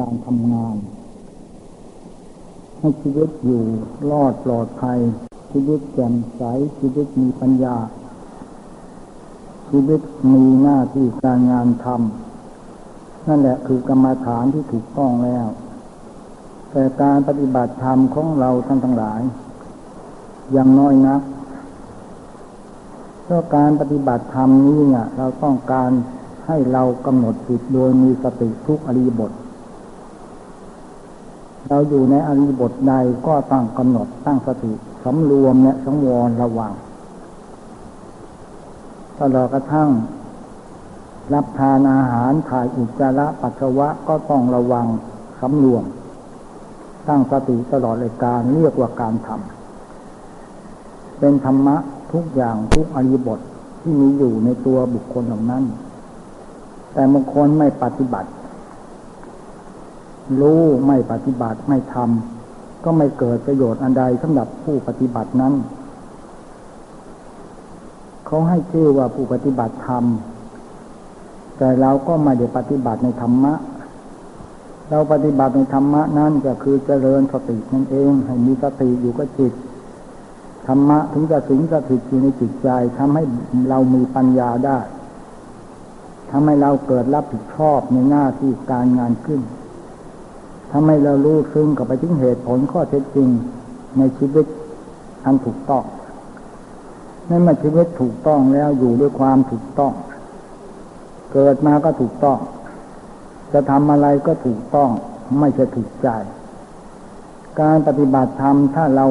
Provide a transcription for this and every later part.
การทำงานให้ชีวิตอยู่รอดปลอดภัยชีวิตแจ่มใสชีวิตมีปัญญาชีวิตมีหน้าที่การงานทำนั่นแหละคือกรรมฐานที่ถูกต้องแล้วแต่การปฏิบัติธรรมของเราท่านทั้งหลายยังน้อยนักเพราะการปฏิบัติธรรมนี้เนี่ยเราต้องการให้เรากำหนดจิตโดยมีสติทุกอริยบทเราอยู่ในอริยบทใดก็ตั้งกำหนดตั้งสติสำรวมและสังวรระวังตลอดกระทั่งรับทานอาหารถ่ายอุจจาระปัสสาวะก็ต้องระวังสำรวมตั้งสติตลอดรายการเรียกว่าการทำเป็นธรรมะทุกอย่างทุกอริยบทที่มีอยู่ในตัวบุคคลเหล่านั้นแต่บางคนไม่ปฏิบัติรู้ไม่ปฏิบัติไม่ทำก็ไม่เกิดประโยชน์อันใดสำหรับผู้ปฏิบัตินั้นเขาให้ชื่อว่าผู้ปฏิบัติธรรมแต่เราก็ไม่ได้ปฏิบัติในธรรมะเราปฏิบัติในธรรมะนั่นก็คือเจริญสตินั่นเองให้มีสติอยู่กับจิตธรรมะถึงจะสิงสถิตอยู่ในจิตใจทำให้เรามีปัญญาได้ทำให้เราเกิดรับผิดชอบในหน้าที่การงานขึ้นทำให้เรารู้ซึ้งกับไปถึงเหตุผลข้อเท็จจริงในชีวิตอันถูกต้องนั่นหมายชีวิตถูกต้องแล้วอยู่ด้วยความถูกต้องเกิดมาก็ถูกต้องจะทำอะไรก็ถูกต้องไม่ใช่ถูกใจการปฏิบัติธรรมถ้าเรา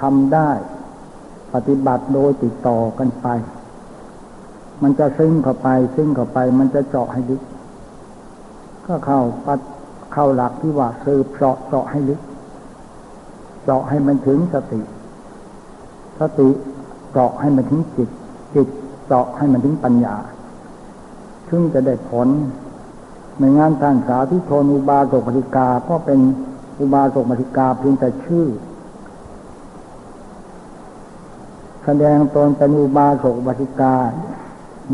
ทำได้ปฏิบัติโดยติดต่อกันไปมันจะซึ้งเข้าไปมันจะเจาะให้ลึกก็เข้าหลักที่ว่าสืบเจาะให้ลึกเจาะให้มันถึงสติเจาะให้มันถึงจิตเจาะให้มันถึงปัญญาซึ่งจะได้ผลในงานท่านสาธุชนอุบาสกอุบาสิกาก็เป็นอุบาสกอุบาสิกาเพียงแต่ชื่อแสดงตนเป็นอุบาสกอุบาสิกา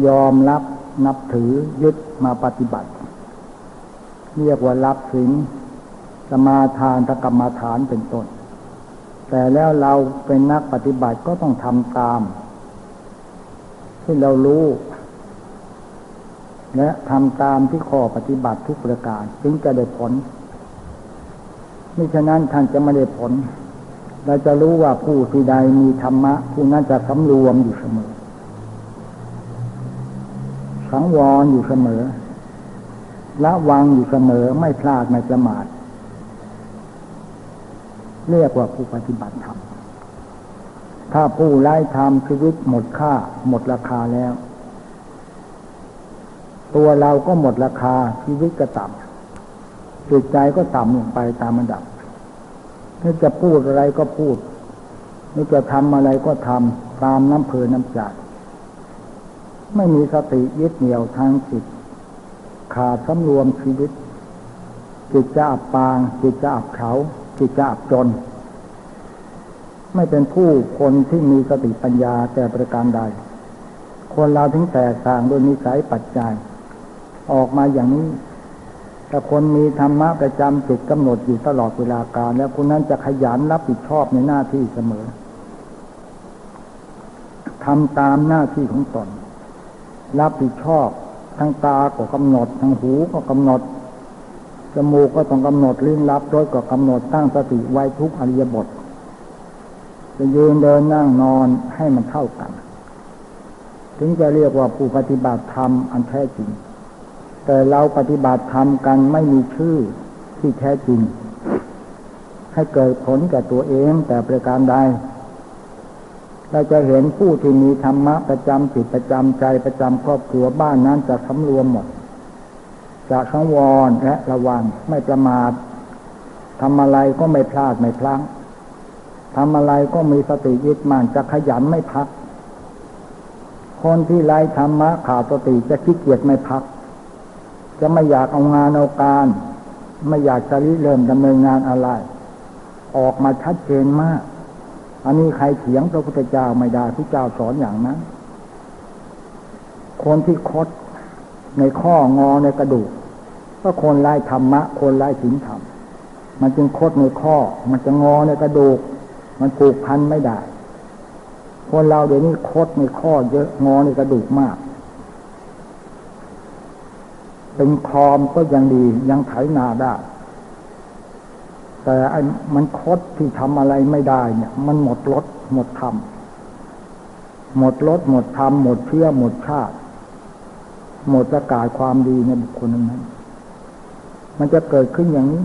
ยอมรับนับถือยึดมาปฏิบัติเรียกว่ารับศีลสมาทานกรรมฐานเป็นต้นแต่แล้วเราเป็นนักปฏิบัติก็ต้องทำตามที่เรารู้และทำตามที่ข้อปฏิบัติทุกประการจึงจะได้ผลมิฉะนั้นท่านจะไม่ได้ผลเราจะรู้ว่าผู้ที่ใดมีธรรมะผู้นั้นจะสำรวมอยู่เสมอสังวรอยู่เสมอละวางอยู่เสมอไม่พลาดไม่ประมาทเรียกว่าผู้ปฏิบัติธรรมถ้าผู้ไร้ธรรมชีวิตหมดค่าหมดราคาแล้วตัวเราก็หมดราคาชีวิตก็ต่ำจิตใจก็ต่ำลงไปตามระดับนึกจะพูดอะไรก็พูดนึกจะทำอะไรก็ทำตามน้ำเพลินน้ำใจไม่มีสติยึดเหนี่ยวทางจิตขาดสำรวมชีวิตจิตจะอับปางจิตจะอับเฉาจิตจะอับจนไม่เป็นผู้คนที่มีสติปัญญาแต่ประการใดคนเราถึงแตกต่างโดยนิสัยปัจจัยออกมาอย่างนี้ถ้าคนมีธรรมะประจำจิตกำหนดอยู่ตลอดเวลาการแล้วคนนั้นจะขยันรับผิดชอบในหน้าที่เสมอทำตามหน้าที่ของตนรับผิดชอบทั้งตาก็กำหนดทั้งหูก็กำหนดจมูกก็ต้องกำหนดลิ้นรับรสก็กำหนดตั้งสติไว้ทุกอริยบทจะยืนเดินนั่งนอนให้มันเท่ากันถึงจะเรียกว่าผู้ปฏิบัติธรรมอันแท้จริงแต่เราปฏิบัติธรรมกันไม่มีชื่อที่แท้จริงให้เกิดผลแก่ตัวเองแต่ประการใดเราจะเห็นผู้ที่มีธรรมะประจำจิตประจำใจประจำครอบครัวบ้านนั้นจะสำรวมหมดจะสังวรและระวังไม่ประมาททำอะไรก็ไม่พลาดไม่พลั้งทำอะไรก็มีสติยึดมั่นจะขยันไม่พักคนที่ไร้ธรรมะขาดสติจะขี้เกียจไม่พักจะไม่อยากเอางานเอาการไม่อยากจะริเริ่มดำเนินงานอะไรออกมาชัดเจนมากอันนี้ใครเถียงพระพุทธเจ้าไม่ได้พระเจ้าสอนอย่างนั้นคนที่คดในข้องอในกระดูก ก็คนไร้ธรรมะคนไร้ศีลธรรมมันจึงคดในข้อมันจะงอในกระดูกมันผูกพันไม่ได้คนเราเดี๋ยวนี้คดในข้อเยอะงอในกระดูกมากเป็นคอมก็ยังดียังไถนาได้แต่ไอ้มันคดที่ทำอะไรไม่ได้เนี่ยมันหมดรสหมดธรรมหมดรสหมดธรรมหมดเชื่อหมดชาติหมดประกาศความดีในบุคคลนั้นมันจะเกิดขึ้นอย่างนี้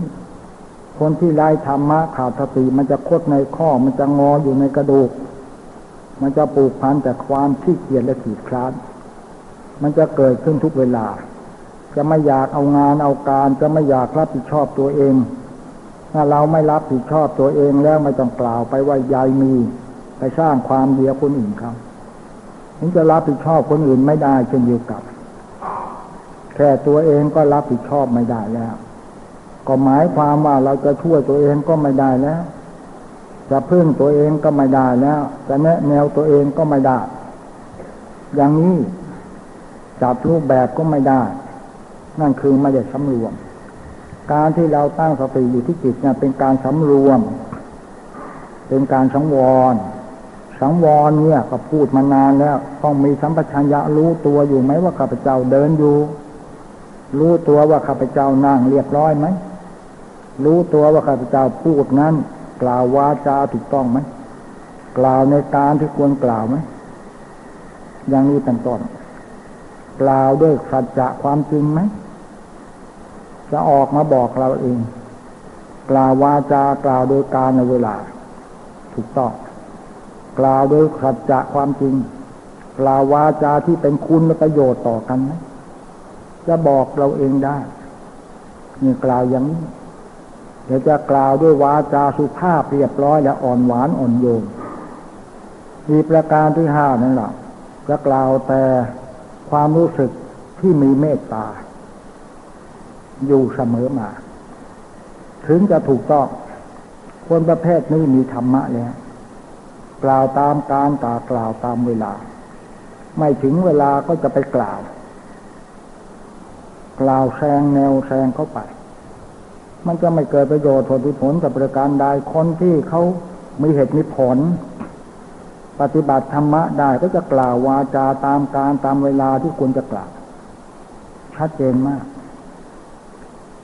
คนที่ไร้ธรรมะขาดสติมันจะคดในข้อมันจะงออยู่ในกระดูกมันจะปลูกพันแต่ความขี้เกียจและขีดคร้านมันจะเกิดขึ้นทุกเวลาจะไม่อยากเอางานเอาการจะไม่อยากรับผิดชอบตัวเองถ้าเราไม่รับผิดชอบตัวเองแล้วไม่ต้องกล่าวไปว่ายายมีไปสร้างความเดียคนอื่นครับถึงจะรับผิดชอบคนอื่นไม่ได้เช่นเดียวกันแค่ตัวเองก็รับผิดชอบไม่ได้แล้วก็หมายความว่าเราจะช่วยตัวเองก็ไม่ได้แล้วจะพึ่งตัวเองก็ไม่ได้แล้วจะแนะแนวตัวเองก็ไม่ได้อย่างนี้จับรูปแบบก็ไม่ได้นั่นคือไม่ได้สำรวมการที่เราตั้งสติอยู่ที่จิตเนี่ยเป็นการสำรวมเป็นการสังวรสังวรเนี่ยก็พูดมานานแล้วต้องมีสัมปชัญญะรู้ตัวอยู่ไหมว่าข้าพเจ้าเดินอยู่รู้ตัวว่าข้าพเจ้านั่งเรียบร้อยไหมรู้ตัวว่าข้าพเจ้าพูดนั้นกล่าววาจาถูกต้องไหมกล่าวในการที่ควรกล่าวไหมอย่างนี้เป็นต้นกล่าวด้วยสัจจะความจริงไหมจะออกมาบอกเราเองกล่าววาจากล่าวโดยการในเวลาถูกต้องกล่าวโดยสัจจะความจริงกล่าววาจาที่เป็นคุณและประโยชน์ต่อกันไหมจะบอกเราเองได้นี่กล่าวอย่างนี้เดี๋ยวจะกล่าวด้วยวาจาสุภาพเรียบร้อยและอ่อนหวานอ่อนโยนมีประการที่ห้านั่นแหละจะกล่าวแต่ความรู้สึกที่มีเมตตาอยู่เสมอมาถึงจะถูกต้องคนประเภทนี้มีธรรมะแล้วกล่าวตามการกล่าวตามเวลาไม่ถึงเวลาก็จะไปกล่าวแซงแนวแซงเข้าไปมันจะไม่เกิดประโยชน์ผลกับประการใดคนที่เขามีเหตุมีผลปฏิบัติธรรมะได้ก็จะกล่าววาจาตามการตามเวลาที่ควรจะกล่าวชัดเจนมาก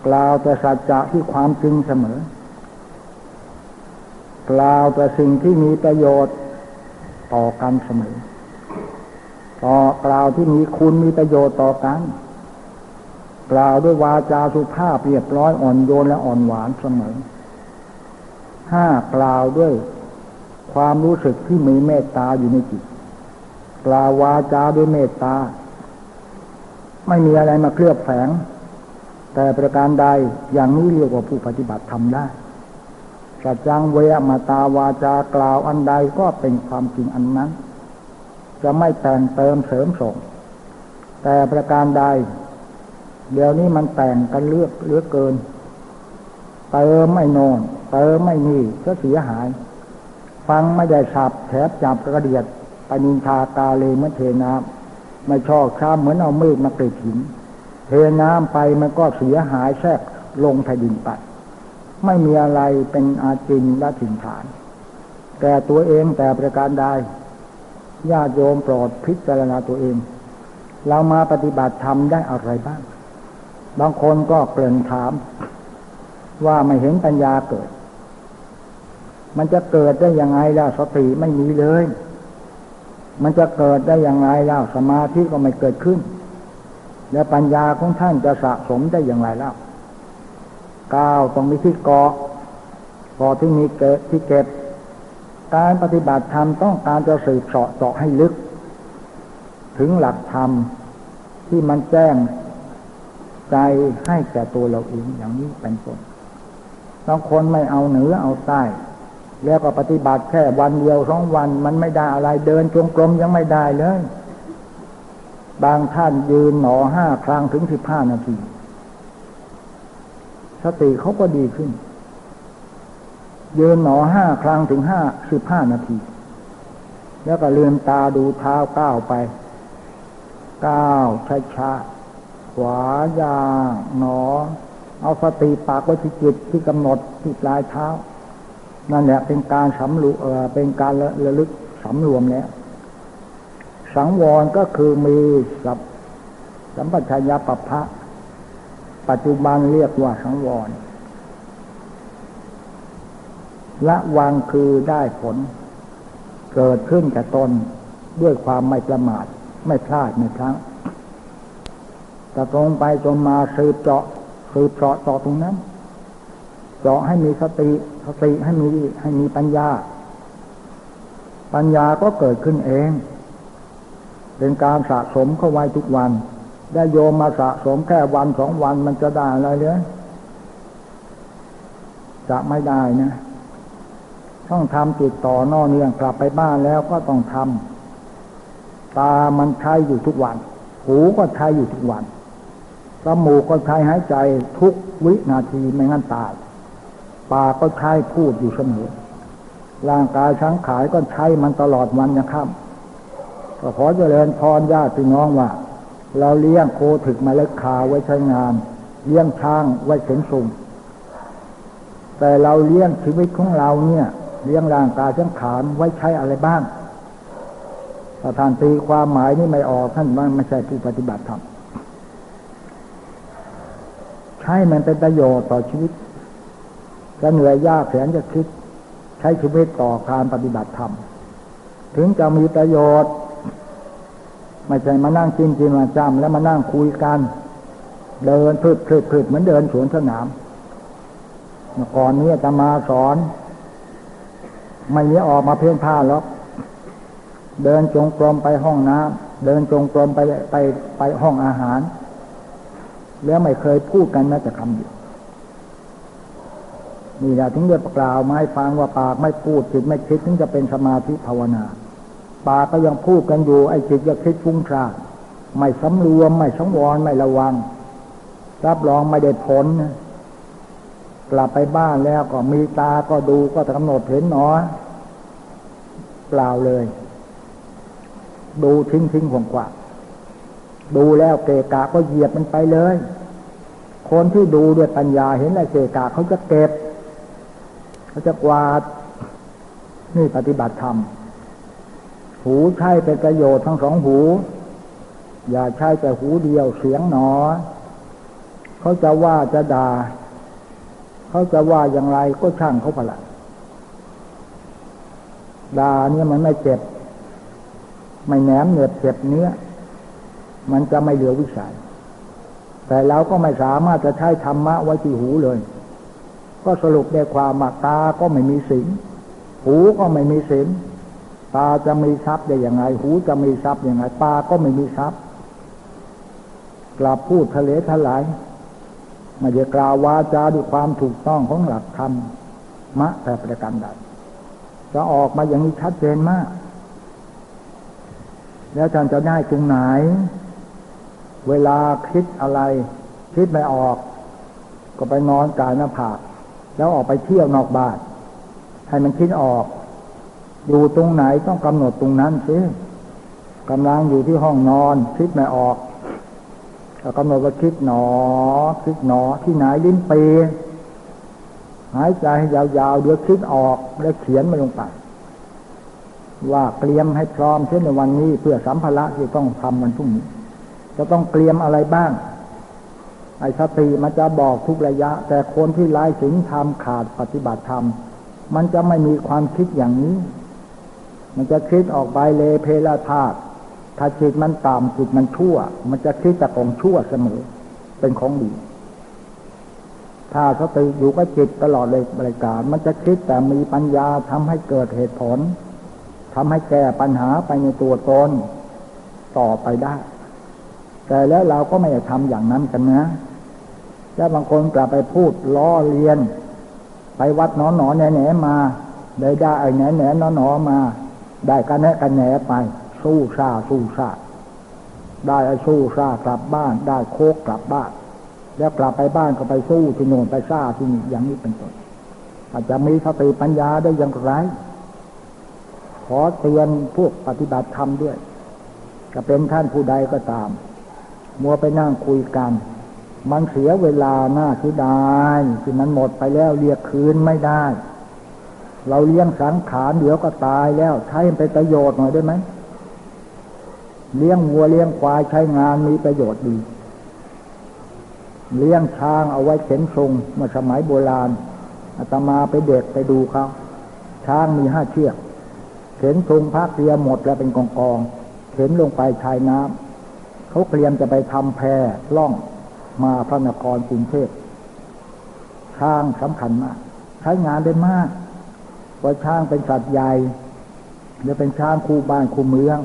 กล่าวแต่สัจจะที่ความจริงเสมอกล่าวแต่สิ่งที่มีประโยชน์ต่อกันเสมอต่อกล่าวที่มีคุณมีประโยชน์ต่อกันกล่าวด้วยวาจาสุภาพเรียบร้อยอ่อนโยนและอ่อนหวานเสมอห้ากล่าวด้วยความรู้สึกที่มีเมตตาอยู่ในจิตกล่าววาจาด้วยเมตตาไม่มีอะไรมาเคลือบแฝงแต่ประการใดอย่างนี้เรียกว่าผู้ปฏิบัติทำได้สัจจังเวมาตาวาจากล่าวอันใดก็เป็นความจริงอันนั้นจะไม่แต่งเติมเสริมส่งแต่ประการใดเดี๋ยวนี้มันแต่งกันเลือกเหลือเกินเติมไม่นอนเติมไม่นี่ก็เสียหายฟังไม่ได้สับแถบจับกระเดียดปนินทากาเลเมื่อเทน้ำไม่ชอกช้ำเหมือนเอามืดมากรีดหินเทน้ำไปมันก็เสียหายแทรกลงแผ่นดินไปไม่มีอะไรเป็นอาจินและถิ่นฐานแต่ตัวเองแต่ประการใดญาติโยมโปรดพิจารณาตัวเองเรามาปฏิบัติธรรมได้อะไรบ้างบางคนก็เกริ่นถามว่าไม่เห็นปัญญาเกิดมันจะเกิดได้ยังไงล่ะสติไม่มีเลยมันจะเกิดได้ยังไงล่ะสมาธิก็ไม่เกิดขึ้นและปัญญาของท่านจะสะสมได้อย่างไรแล้วก้าวต้องมีที่เกาะพอที่มีเกะที่เก็บการปฏิบัติธรรมต้องการจะสืบเสาะเจาะให้ลึกถึงหลักธรรมที่มันแจ้งใจให้แก่ตัวเราเองอย่างนี้เป็นต้นบางคนไม่เอาเหนือเอาใต้แล้วก็ปฏิบัติแค่วันเดียวสองวันมันไม่ได้อะไรเดินจงกรมยังไม่ได้เลยบางท่านยืนหนอ5ครั้งถึง15นาทีสติเขาก็ดีขึ้นยืนหนอ5ครั้งถึง15นาทีแล้วก็ลืมตาดูเท้าก้าวไปก้าวช้า ขวาอย่างหนอเอาสติปากไว้ที่จิตที่กำหนดที่ปลายเท้านั่นแหละเป็นการสำรวมเป็นการระลึกสำรวมแล้วสังวรก็คือมีสัมปชัญญะปัปพะปัจจุบันเรียกว่าสังวรละวางคือได้ผลเกิดขึ้นกับตนด้วยความไม่ประมาทไม่พลาดไม่พลั้งแต่ตรงไปตรงมาสืบเจาะต่อตรงนั้นเจาะให้มีสติให้มีปัญญาก็เกิดขึ้นเองเป็นการสะสมเข้าไว้ทุกวันได้โยมมาสะสมแค่วันสองวันมันจะได้อะไรเลยจะไม่ได้นะต้องทำติดต่อนอเนื่องกลับไปบ้านแล้วก็ต้องทำตามันใช้อยู่ทุกวันหูก็ใช้อยู่ทุกวันจมูกก็ใช้หายใจทุกวินาทีไม่งั้นตายปากก็ใช้พูดอยู่เสมอร่างกายสังขารก็ใช้มันตลอดวันนะครับก็ขอเจริญพรญาติพี่น้องว่าเราเลี้ยงโคถึกมาเล็กขาไว้ใช้งานเลี้ยงช้างไว้เข็นสุ่มแต่เราเลี้ยงชีวิตของเราเนี่ยเลี้ยงร่างกายสังขารไว้ใช้อะไรบ้างถ้าท่านตีความหมายนี่ไม่ออกท่านว่าไม่ใช่ผู้ปฏิบัติธรรมใช้มันเป็นประโยชน์ต่อชีวิตจะเหนื่อยยากแสนจะคิดใช้ชีวิตต่อการปฏิบัติธรรมถึงจะมีประโยชน์ไม่ใช่มานั่งกินมาจำแล้วมานั่งคุยกันเดินพืดเหมือนเดินสวนสนามเมื่อก่อนนี้อาตมาสอนไม่ได้ออกมาเพ่นพ่านหรอกเดินจงกรมไปห้องน้ำเดินจงกรมไปห้องอาหารแล้วไม่เคยพูดกันแม้แต่คำเดียวนี่แหละถึงได้กล่าวมาให้ฟังว่าปากไม่พูดจิตไม่คิดถึงจะเป็นสมาธิภาวนาปากก็ยังพูดกันอยู่ไอ้จิตจะคิดฟุ้งซ่านไม่สำรวมไม่สังวรไม่ระวังรับรองไม่ได้ผลกลับไปบ้านแล้วก็มีตาก็ดูก็กำหนดเห็นหนอเปล่าเลยดูทิ้งกว้างๆดูแล้วเกะกะก็เหยียบมันไปเลยคนที่ดูด้วยปัญญาเห็นอะไรเกะกะเขาจะเก็บเขาจะกวาดนี่ปฏิบัติธรรมหูใช้เป็นประโยชน์ทั้งสองหูอย่าใช้แต่หูเดียวเสียงหนอเขาจะว่าจะด่าเขาจะว่าอย่างไรก็ช่างเขาพละด่าเนี่ยมันไม่เจ็บไม่แหนมเหนือเจ็บเนื้อมันจะไม่เหลือวิสัยแต่เราก็ไม่สามารถจะใช้ธรรมะไว้ที่หูเลยก็สรุปได้ความว่าตาก็ไม่มีศีลหูก็ไม่มีศีลตาจะมีทรัพย์ได้อย่างไรหูจะมีทรัพย์อย่างไรตาก็ไม่มีทรัพย์กลับพูดทะเลทลายไม่ได้กล่าววาจาด้วยความถูกต้องของหลักธรรมะแต่ประการใดจะออกมาอย่างนี้ชัดเจนมากแล้วท่านจะได้ตรงไหนเวลาคิดอะไรคิดไม่ออกก็ไปนอนกายหน้าผากแล้วออกไปเที่ยวนอกบ้านให้มันคิดออกอยู่ตรงไหนต้องกำหนดตรงนั้นสิกำลังอยู่ที่ห้องนอนคิดไม่ออกก็กำหนดว่าคิดหนอคิดหนอที่ไหนลิ้นปีหายใจยาวๆเดี๋ยวคิดออกแล้วเขียนมันลงไปว่าเตรียมให้พร้อมเช่นในวันนี้เพื่อสัมภาระที่ต้องทำวันพรุ่งนี้จะต้องเตรียมอะไรบ้างไอ้สติมันจะบอกทุกระยะแต่คนที่ไร้ศีลธรรมขาดปฏิบัติธรรมมันจะไม่มีความคิดอย่างนี้มันจะคิดออกไปเลเพลาธาตุถ้าจิตมันต่ำจิตมันชั่วมันจะคิดแต่ของชั่วเสมอเป็นของดีถ้าสติอยู่กับจิตตลอดเลยบริการมันจะคิดแต่มีปัญญาทำให้เกิดเหตุผลทำให้แก้ปัญหาไปในตัวตนต่อไปได้แต่แล้วเราก็ไม่ได้ทำอย่างนั้นกันนะแล้วบางคนกลับไปพูดล้อเลียนไปวัดหนอหนอแหนแหนมาได้ไอ้แหนแหนหนอหนอมาได้กันแหนกันแหนไปสู้ซ่าได้ไอ้สู้ซ่ากลับบ้านได้โคกกลับบ้านแล้วกลับไปบ้านก็ไปสู้ที่โน่นไปซ่าที่นี่อย่างนี้เป็นต้นอาจจะมีสติปัญญาได้อย่างไรขอเตือนพวกปฏิบัติธรรมด้วยจะเป็นท่านผู้ใดก็ตาม มัวไปนั่งคุยกันมันเสียเวลาหน้าที่ได้ที่มันหมดไปแล้วเรียกคืนไม่ได้เราเลี้ยงสังขารเดี๋ยวก็ตายแล้วใช้เป็นประโยชน์หน่อยได้ไหมเลี้ยงวัวเลี้ยงควายใช้งานมีประโยชน์ดีเลี้ยงช้างเอาไว้เข็นทรงเมื่อสมัยโบราณอาตมาไปเด็กไปดูเขาช้างมี5 เชือกเข็นทรงพักเรียหมดแล้วเป็นกองกองเข็นลงไปชายน้ำเขาเตรียมจะไปทำแพล่องมาพระนครกรุงเทพช้างสำคัญมากใช้งานได้มากเพราะช้างเป็นสัตว์ใหญ่และเป็นช้างคู่บ้านคู่เมือง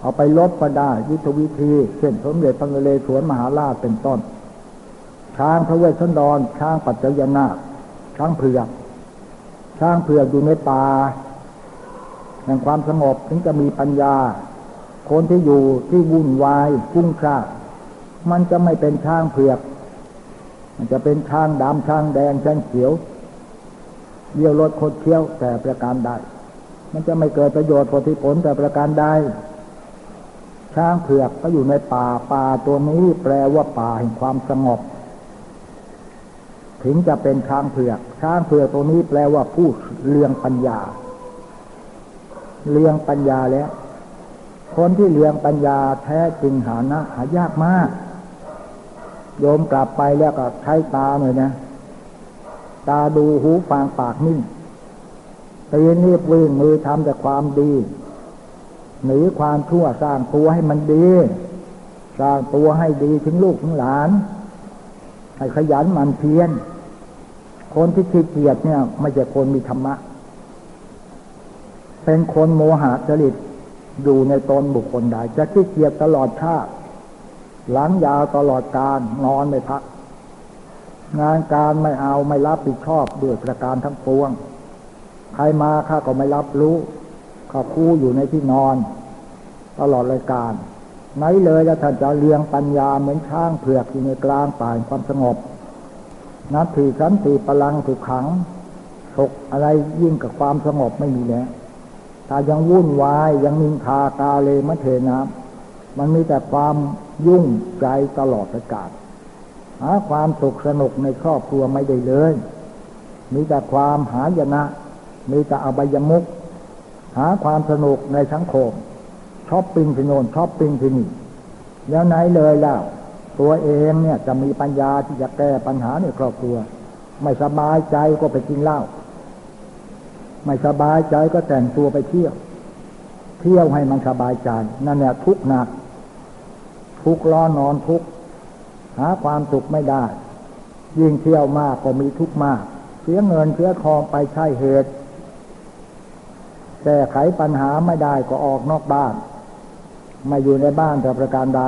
เอาไปลบก็ได้ยุทธวิธีเช่นสมเด็จพระนเรศวรมหาราชเป็นต้นช้างพระเวสสันดรช้างปัจจยนาคช้างเผือกอยู่ในป่าแห่งความสงบถึงจะมีปัญญาคนที่อยู่ที่วุ่นวายกุ้งกรามันจะไม่เป็นช้างเผือกมันจะเป็นช้างดำช้างแดงช้างเขียวเลี้ยวรถคดเคี้ยวแต่ประการใดมันจะไม่เกิดประโยชน์ผลแต่ประการใดช้างเผือกก็อยู่ในป่าตัวนี้แปลว่าป่าแห่งความสงบถึงจะเป็นช้างเผือกตัวนี้แปลว่าผู้เลื่องปัญญาแล้วคนที่เลื่องปัญญาแท้จริงหายากมากโยมกลับไปแล้วก็ใช้ตาหน่อยนะตาดูหูฟังปากนิ่งตีนี่ปืนมือทำแต่ความดีหนีความชั่วสร้างตัวให้มันดีถึงลูกถึงหลานให้ขยันหมั่นเพียรคนที่ขี้เกียจเนี่ยไม่ใช่คนมีธรรมะเป็นคนโมหะจริตอยู่ในตนบุคคลใดจะขี้เกียจตลอดชาติหลังยาวตลอดการนอนไม่พักงานการไม่เอาไม่รับผิดชอบด้วยประการทั้งปวงใครมาข้าก็ไม่รับรู้ข้าคู่อยู่ในที่นอนตลอดรายการไหนเลยแล้วท่านจะเลี้ยงปัญญาเหมือนช้างเผือกอยู่ในกลางป่าความสงบนัตถิสันติพลังถูกขังถกอะไรยิ่งกับความสงบไม่มีแล้วถ้ายังวุ่นวายยังนินทากาเลมะเทนะมันมีแต่ความยุ่งใจตลอดรายการหาความสุขสนุกในครอบครัวไม่ได้เลยมีแต่ความหายนะมีแต่อบายมุขหาความสนุกในสังคมชอบปิ้งที่โน่นชอบปิ้งที่นี่แล้วไหนเลยแล้วตัวเองเนี่ยจะมีปัญญาที่จะแก้ปัญหาในครอบครัวไม่สบายใจก็ไปกินเหล้าไม่สบายใจก็แต่งตัวไปเที่ยวให้มันสบายใจนั่นแหละทุกข์หนักทุกข์ร้อนนอนทุกข์หาความสุขไม่ได้ยิ่งเที่ยวมากก็มีทุกข์มากเสียเงินเสียทองไปใช่เหตุแก้ไขปัญหาไม่ได้ก็ออกนอกบ้านมาอยู่ในบ้านแต่ประการใด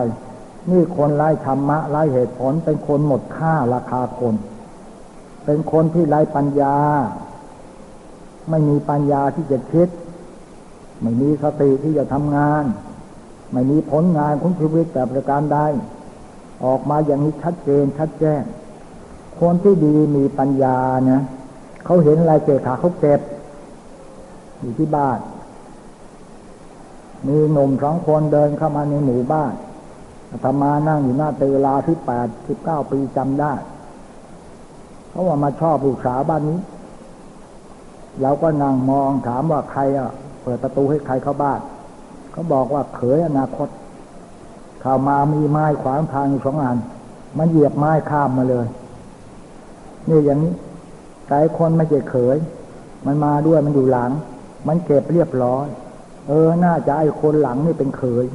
นี่คนไร้ธรรมะไร้เหตุผลเป็นคนหมดค่าราคาคนเป็นคนที่ไร้ปัญญาไม่มีปัญญาที่จะคิดไม่มีสติที่จะทำงานไม่มีผลงานของชีวิตแต่ประการใดออกมาอย่างนี้ชัดเจนชัดแจ้งคนที่ดีมีปัญญานะเขาเห็นอะไรเจ็บขาเขาเจ็บอยู่ที่บ้านมีหนุ่ม2 คนเดินเข้ามาในหมู่บ้านอาตมานั่งอยู่หน้าเตลาที่8-19 ปีจำได้เขาว่ามาชอบลูกสาวบ้านนี้เราก็นั่งมองถามว่าใครอ่ะเปิดประตูให้ใครเข้าบ้านเขาบอกว่าเขยอนาคตเข้ามามีไม้ขวางทางอยู่2 อันมันเหยียบไม้ข้ามมาเลยนี่อย่างนี้หลายคนไม่ใช่เขยมันมาด้วยมันอยู่หลังมันเก็บเรียบร้อยน่าจะไอ้คนหลังนี่เป็นเขย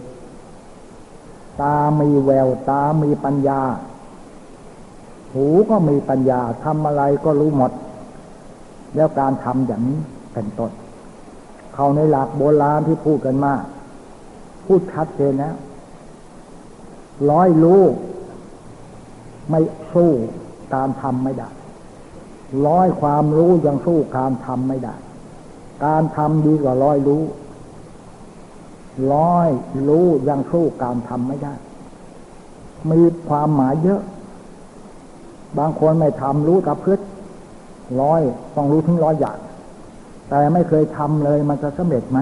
ตามีแววตามีปัญญาหูก็มีปัญญาทำอะไรก็รู้หมดแล้วการทำอย่างนี้เป็นต้นเขาในหลักโบราณที่พูดกันมาพูดชัดเจนนะ100 รู้ไม่สู้การทำไม่ได้100 ความรู้ยังสู้การทำไม่ได้การทำดีกว่า100 รู้100 รู้ยังสู้การทำไม่ได้มีความหมายเยอะบางคนไม่ทำรู้กับพืชต้องรู้ถึง100 อย่างแต่ไม่เคยทำเลยมันจะสำเร็จไหม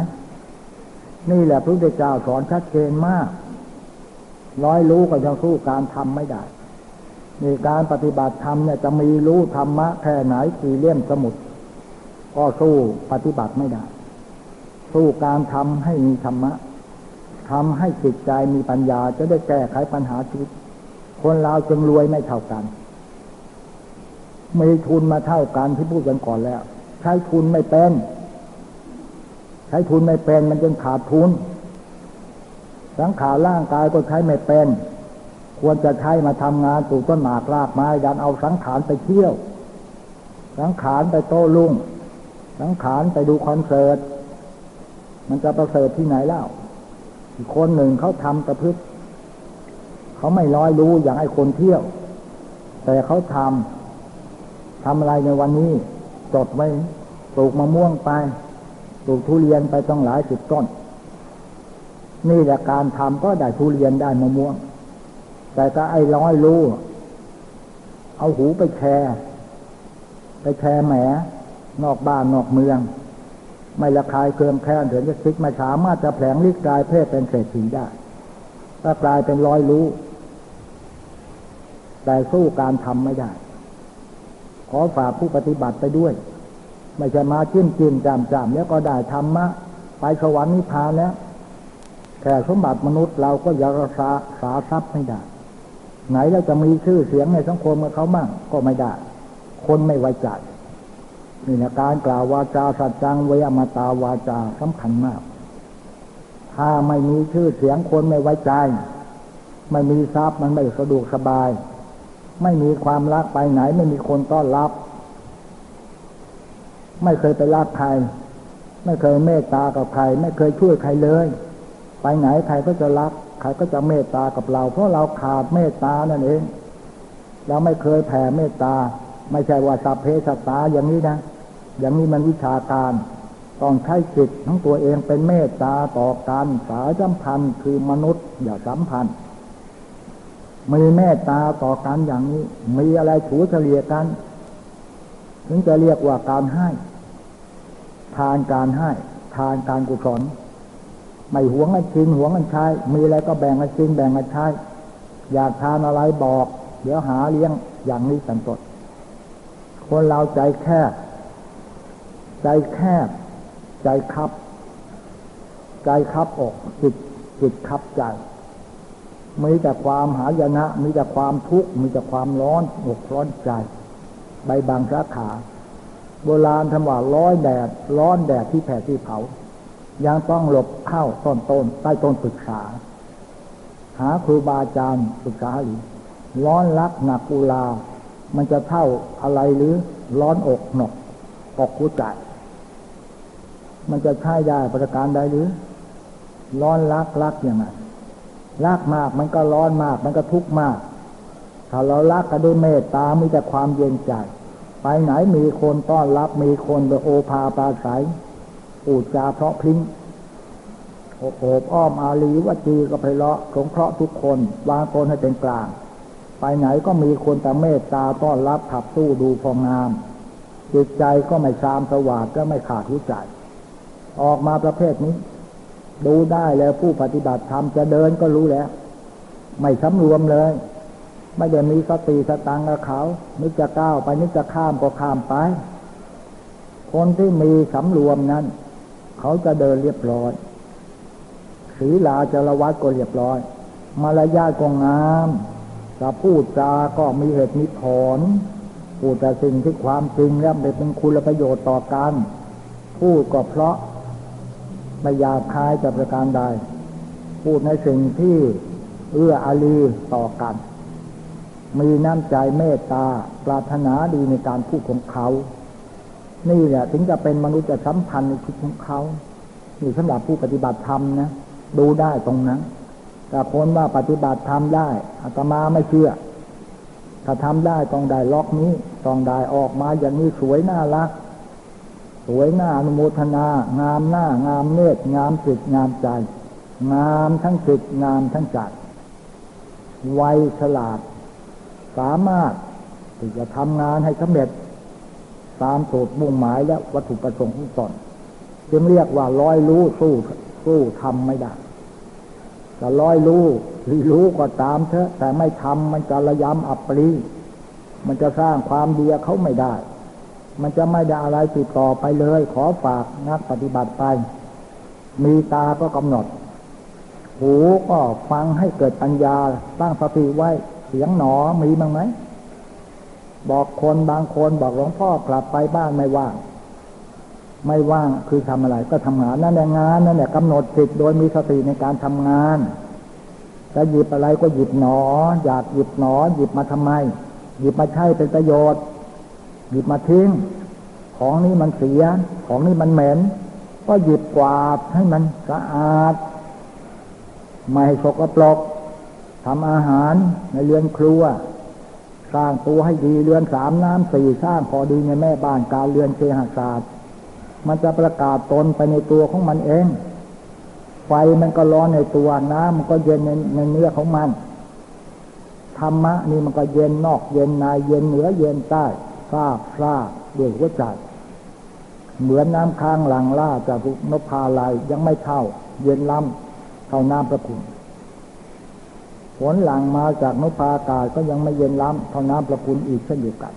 นี่แหละพระพุทธเจ้าสอนชัดเจนมาก ร้อยรู้ก็ยังสู้การทำไม่ได้มีการปฏิบัติธรรมเนี่ยจะมีรู้ธรรมะแค่ไหนกี่เล่มสมุดก็สู้ปฏิบัติไม่ได้สู้การทำให้มีธรรมะทำให้จิตใจมีปัญญาจะได้แก้ไขปัญหาชีวิตคนเราจึงรวยไม่เท่ากันมีทุนมาเท่ากันที่พูดกันก่อนแล้วใช้ทุนไม่เป็นมันจึงขาดทุนสังขารร่างกายก็ใช้ไม่เป็นควรจะใช้มาทำงานปลูกต้นหมากรากไม้ยันเอาสังขารไปเที่ยวสังขารไปโต้รุ่งสังขารไปดูคอนเสิร์ตมันจะประเสริฐที่ไหนเล่าคนหนึ่งเขาทำประพฤติเขาไม่ร้อยรู้อย่างไอ้คนเที่ยวแต่เขาทำอะไรในวันนี้จดไว้ปลูกมะม่วงไปปลูกทุเรียนไปต้องหลายสิบต้นนี่แหละการทำก็ได้ทุเรียนได้มะม่วงแต่ก็ไอ้ร้อยรู้เอาหูไปแชร์แหมนอกบ้านนอกเมืองไม่ละคายเคืองแค้นเถื่อนจะคิดมาสามารถจะแผลงฤทธิ์กลายเพศเป็นเศรษฐีได้ถ้ากลายเป็นร้อยรู้แต่สู้การทำไม่ได้ขอฝากผู้ปฏิบัติไปด้วยไม่ใช่มาจิ้มจามแล้วก็ได้ธรรมะไปสวรรค์นิพพานแล้วแต่สมบัติมนุษย์เราก็ยังรักษาทรัพย์ไม่ได้ไหนเราจะมีชื่อเสียงในสังคมกับเขามั่งก็ไม่ได้คนไม่ไว้ใจนี่นะการกล่าววาจาสัจจังไวยอมตาวาจาสำคัญมากถ้าไม่มีชื่อเสียงคนไม่ไว้ใจไม่มีทรัพย์มันไม่สะดวกสบายไม่มีความรักไปไหนไม่มีคนต้อนรับไม่เคยไปรักใครไม่เคยเมตตากับใครไม่เคยช่วยใครเลยไปไหนใครก็จะรักใครก็จะเมตตากับเราเพราะเราขาดเมตตานั่นเองเราไม่เคยแผ่เมตตาไม่ใช่ว่าสัพเพสัตตาอย่างนี้นะอย่างนี้มันวิชาการต้องใช้จิตทั้งตัวเองเป็นเมตตาต่อกันสายสัมพันธ์คือมนุษย์อย่าสัมพันธ์มีเมตตาต่อกันอย่างนี้มีอะไรถูเฉลี่ยกันถึงจะเรียกว่าการให้ทานการกุศลไม่หวงกันกินหวงกันใช้มีอะไรก็แบ่งกันกินแบ่งกันใช้อยากทานอะไรบอกเดี๋ยวหาเลี้ยงอย่างนี้สันตดคนเราใจแคบใจคับออกจิตคับใจมีแต่ความหายนะมีแต่ความทุกข์มีแต่ความร้อนอกร้อนใจใบบางสาขาโบราณท่านว่าร้อนแดดที่แผ่ที่เผายังต้องหลบเข้าต้นใต้ต้นปรึกษาหาครูบาอาจารย์ปรึกษาหรือร้อนรักหนักกุลามันจะเท่าอะไรหรือร้อนอกหนกอกกุจัดมันจะใช่ได้ประการใดหรือร้อนรักอย่างไรรักมากมันก็ร้อนมากมันก็ทุกข์มากถ้าเรารักกันด้วยเมตตามีแต่ความเย็นใจไปไหนมีคนต้อนรับมีคนโอภาปราศัยปูดจาเพราะพลิ้งโอบอ้อมอารีวจีก็ไพเราะสงเคราะห์ทุกคนวางตนให้เป็นกลางไปไหนก็มีคนแต่เมตตาต้อนรับขับสู้ดูพองงามจิตใจก็ไม่ชามสว่างก็ไม่ขาดหัวใจออกมาประเภทนี้ดูได้แล้วผู้ปฏิบัติธรรมจะเดินก็รู้แล้วไม่สำรวมเลยไม่ได้มีสติสตังกับเขานึกจะก้าวไปนึกจะข้ามก็ข้ามไปคนที่มีสำรวมนั้นเขาจะเดินเรียบร้อยศีลาจารวัตรก็เรียบร้อยมารยาทก็งามจะพูดจาก็มีเหตุมีผลพูดแต่สิ่งที่ความจริงและเป็นคุณประโยชน์ต่อกันพูดก็เพราะไม่หยาบคายแต่ประการใดพูดในสิ่งที่เอื้ออารีต่อกันมีน้ำใจเมตตาปรารถนาดีในการพูดของเขานี่แหละถึงจะเป็นมนุษย์จะสัมพันธ์ในชีวิตของเขานี่สำหรับผู้ปฏิบัติธรรมนะดูได้ตรงนั้นแต่คนว่าปฏิบัติธรรมได้อาตมาไม่เชื่อถ้าทำได้ต้องได้ล็อกนี้ต้องได้ออกมาอย่างนี้สวยน่ารักสวยน่าอนุโมทนางามหน้างามเนตรงามจิตงามใจงามทั้งจิตงามทั้งใจไวฉลาดสามารถที่จะทำงานให้สำเร็จตามโจทย์มุ่งหมายและวัตถุประสงค์ของตนจึงเรียกว่าร้อยรู้สู้ทำไม่ได้ จะร้อยรู้หรือรู้ก็ตามเถอะแต่ไม่ทำมันจะระยำอับปรีมันจะสร้างความเดียเขาไม่ได้มันจะไม่ได้อะไรติดต่อไปเลยขอฝากนักปฏิบัติไปมีตาก็กำหนดหูก็ฟังให้เกิดปัญญาตั้งสติไว้เสียงหนอมีบ้างไหมบอกคนบางคนบอกหลวงพ่อกลับไปบ้านไม่ว่างไม่ว่างคือทำอะไรก็ทำงานนั่นแหละงานนั่นแหละกำหนดจิตโดยมีสติในการทำงานจะหยิบอะไรก็หยิบหนออยากหยิบหนอหยิบมาทำไมหยิบมาใช้เป็นประโยชน์หยิบมาทิ้งของนี้มันเสียของนี้มันเหม็นก็หยิบกวาดให้มันสะอาดไม่สกปรกทำอาหารในเรือนครัวสร้างตัวให้ดีเรือนสามน้ำสี่สร้างพอดีในแม่บ้านการเรือนเคหศาสตร์มันจะประกาศตนไปในตัวของมันเองไฟมันก็ร้อนในตัวน้ำมันก็เย็นในเนื้อของมันธรรมะนี่มันก็เย็นนอกเย็นในเย็นเหนือเย็นใต้ซาบด้วยหัวใจเหมือนน้ำค้างหลังล่าจากนภาลัยยังไม่เท่าเย็นล้ำเท่าน้ำประคุณผลหลังมาจากนภาอากาศก็ยังไม่เย็นล้ำเท่าน้ำประคุณอีกเช่นเดียวกัน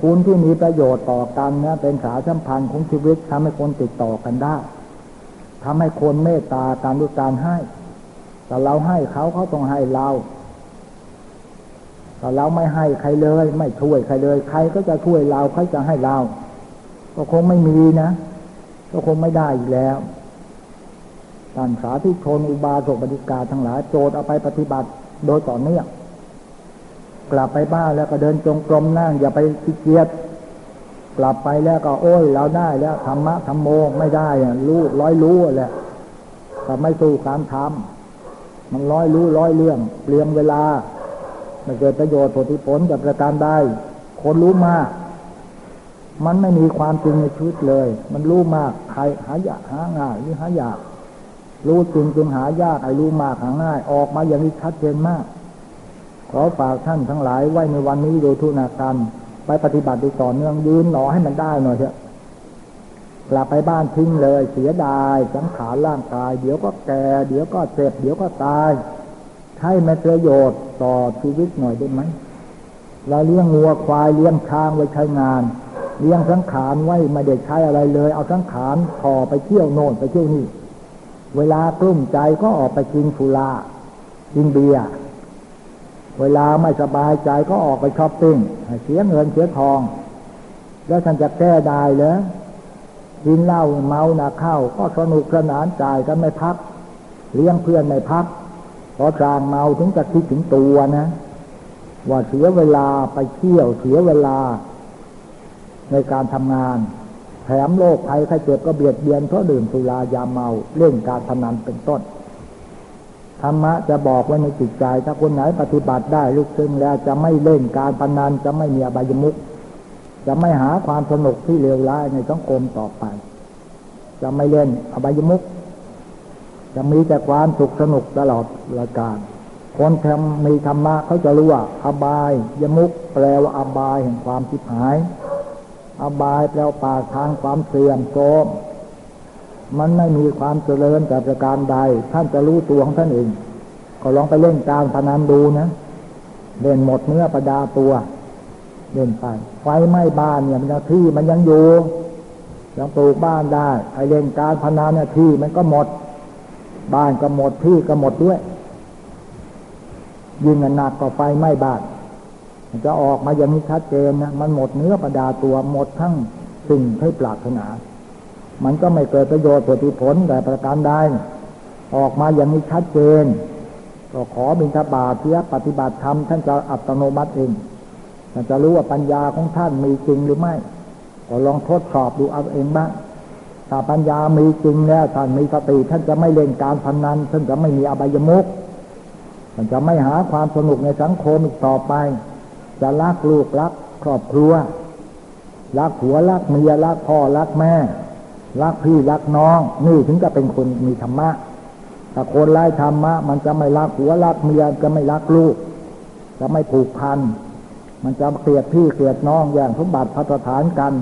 คุณที่มีประโยชน์ต่อกันนะเป็นสายสัมพันธ์ของชีวิตทำให้คนติดต่อกันได้ทำให้คนเมตตาการด้วยการให้แต่เราให้เขาต้องให้เราแต่เราไม่ให้ใครเลยไม่ช่วยใครเลยใครก็จะช่วยเราใครจะให้เราก็คงไม่มีนะก็คงไม่ได้อีกแล้วท่านสาธุชนอุบาสกบาสิกาทั้งหลายโจทย์เอาไปปฏิบัติโดยต่อเนื่องกลับไปบ้านแล้วก็เดินจงกรมนั่งอย่าไปขี้เกียจกลับไปแล้วก็โอ้ยเราได้แล้วธรรมะธรรมโมไม่ได้รู้ร้อยรู้แหละแต่ไม่สู้การทำมันร้อยรู้ร้อยเรื่องเปลี่ยนเวลาไม่เกิดประโยชน์ผลกับประการใดคนรู้มากมันไม่มีความจริงในชีวิตเลยมันรู้มากใครหายากหาง่ายหรือหายากรู้จริงจึงหายากไอ้รู้มากหาง่ายออกมาอย่างนี้ชัดเจนมากขอฝากท่านทั้งหลายไว้ในวันนี้โดยทุนาการไปปฏิบัติต่อเนื่องยืนหนอให้มันได้หน่อยเถอะกลับไปบ้านทิ้งเลยเสียดายสังขารร่างกายเดี๋ยวก็แก่เดี๋ยวก็เจ็บเดี๋ยวก็ตายให้มันประโยชน์ต่อชีวิตหน่อยได้ไหมเราเลี้ยงวัวควายเลี้ยงช้างไว้ใช้งานเลี้ยงสังขารไว้ไม่ได้ใช้อะไรเลยเอาสังขารห่อไปเที่ยวโน่นไปเที่ยวนี่เวลากลุ้มใจก็ออกไปกินสุรากินเบียร์เวลาไม่สบายใจก็ออกไปช้อปปิ้งเสียเงินเสียทองแล้วท่านจะแก้ได้เหรอกินเหล้าเมาหนักเข้าก็สนุกสนานจ่ายกันไม่พักเลี้ยงเพื่อนไม่พักพอจางเมาถึงจะคิดถึงตัวนะว่าเสียเวลาไปเที่ยวเสียเวลาในการทำงานแถมโรคภัยไข้เจ็บก็เบียดเบียนเพราะดื่มสุรายาเมาเล่นการพนันเป็นต้นธรรมะจะบอกไว้ในจิตใจถ้าคนไหนปฏิบัติได้ลึกซึ้งแล้วจะไม่เล่นการพนันจะไม่มีอบายมุขจะไม่หาความสนุกที่เลวร้ายในสังคมต่อไปจะไม่เล่นอบายมุขจะมีแต่ความสุขสนุกตลอดละการคนทำมีธรรมะเขาจะรู้ว่าอบายมุขแปลว่าอบายแห่งความชิบหายอบายแปลว่าปากทางความเสื่อมโทรมมันไม่มีความเจริญแต่ประการใดท่านจะรู้ตัวของท่านเองก็ลองไปเล่นการพนันดูนะเล่นหมดเนื้อประดาตัวเล่นไปไฟไหม้บ้านเนี่ยมันยังที่มันยังอยู่ยังปลูกบ้านได้ไอเล่นการพนันเนี่ยที่มันก็หมดบ้านก็หมดที่ก็หมดด้วยยิ่งหนักก็ไฟไหม้บ้านมันจะออกมาอย่างนี้ชัดเจนนะมันหมดเนื้อประดาตัวหมดทั้งสิ่งที่ปรารถนามันก็ไม่เกิดประโยชน์ผลแต่ประการใดออกมาอย่างนี้ชัดเจนก็ขอบิณฑบาตเพื่อปฏิบัติธรรมท่านจะอัตโนมัติเองท่านจะรู้ว่าปัญญาของท่านมีจริงหรือไม่ก็ลองทดสอบดูเอาเองบ้างถ้าปัญญามีจริงแล้วท่านมีสติท่านจะไม่เล่นการพนันท่านจะไม่มีอบายมุขท่านจะไม่หาความสนุกในสังคมอีกต่อไปจะรักลูกรักครอบครัวรักผัวรักเมียรักพ่อรักแม่รักพี่รักน้องนี่ถึงจะเป็นคนมีธรรมะถ้าคนไร้ธรรมะมันจะไม่รักผัวรักเมียจะไม่รักลูกจะไม่ผูกพันมันจะเกลียดพี่เกลียดน้องอย่างสมบัติพัฒฐานกัน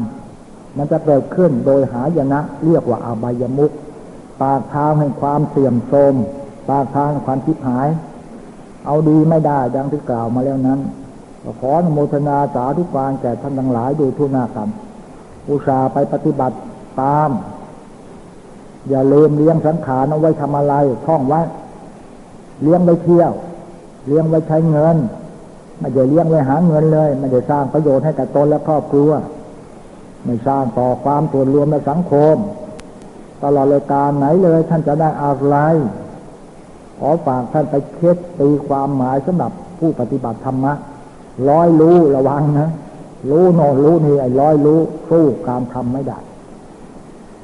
มันจะเกิดขึ้นโดยหายนะเรียกว่าอบายมุขปากทางแห่งความเสื่อมโทรม ปากทางความชิบหายเอาดีไม่ได้ดังที่กล่าวมาแล้วนั้นขออนุโมทนาสาธุการแก่ท่านทั้งหลายโดยทั่วหน้ากันอุตส่าห์ไปปฏิบัติตามอย่าลืมเลี้ยงสังขารเอาไว้ทำอะไรท่องไว้เลี้ยงไว้เที่ยวเลี้ยงไว้ใช้เงินไม่ได้เลี้ยงไว้หาเงินเลยไม่ได้สร้างประโยชน์ให้กับตนและครอบครัวไม่สร้างต่อความส่วนรวมในสังคมตลอดรายการไหนเลยท่านจะได้อะไรขอฝากท่านไปเช็คตีความหมายสำหรับผู้ปฏิบัติธรรมะร้อยรู้ระวังนะรู้โน่นรู้นี่ไอ้ร้อยรู้สู้การทำไม่ได้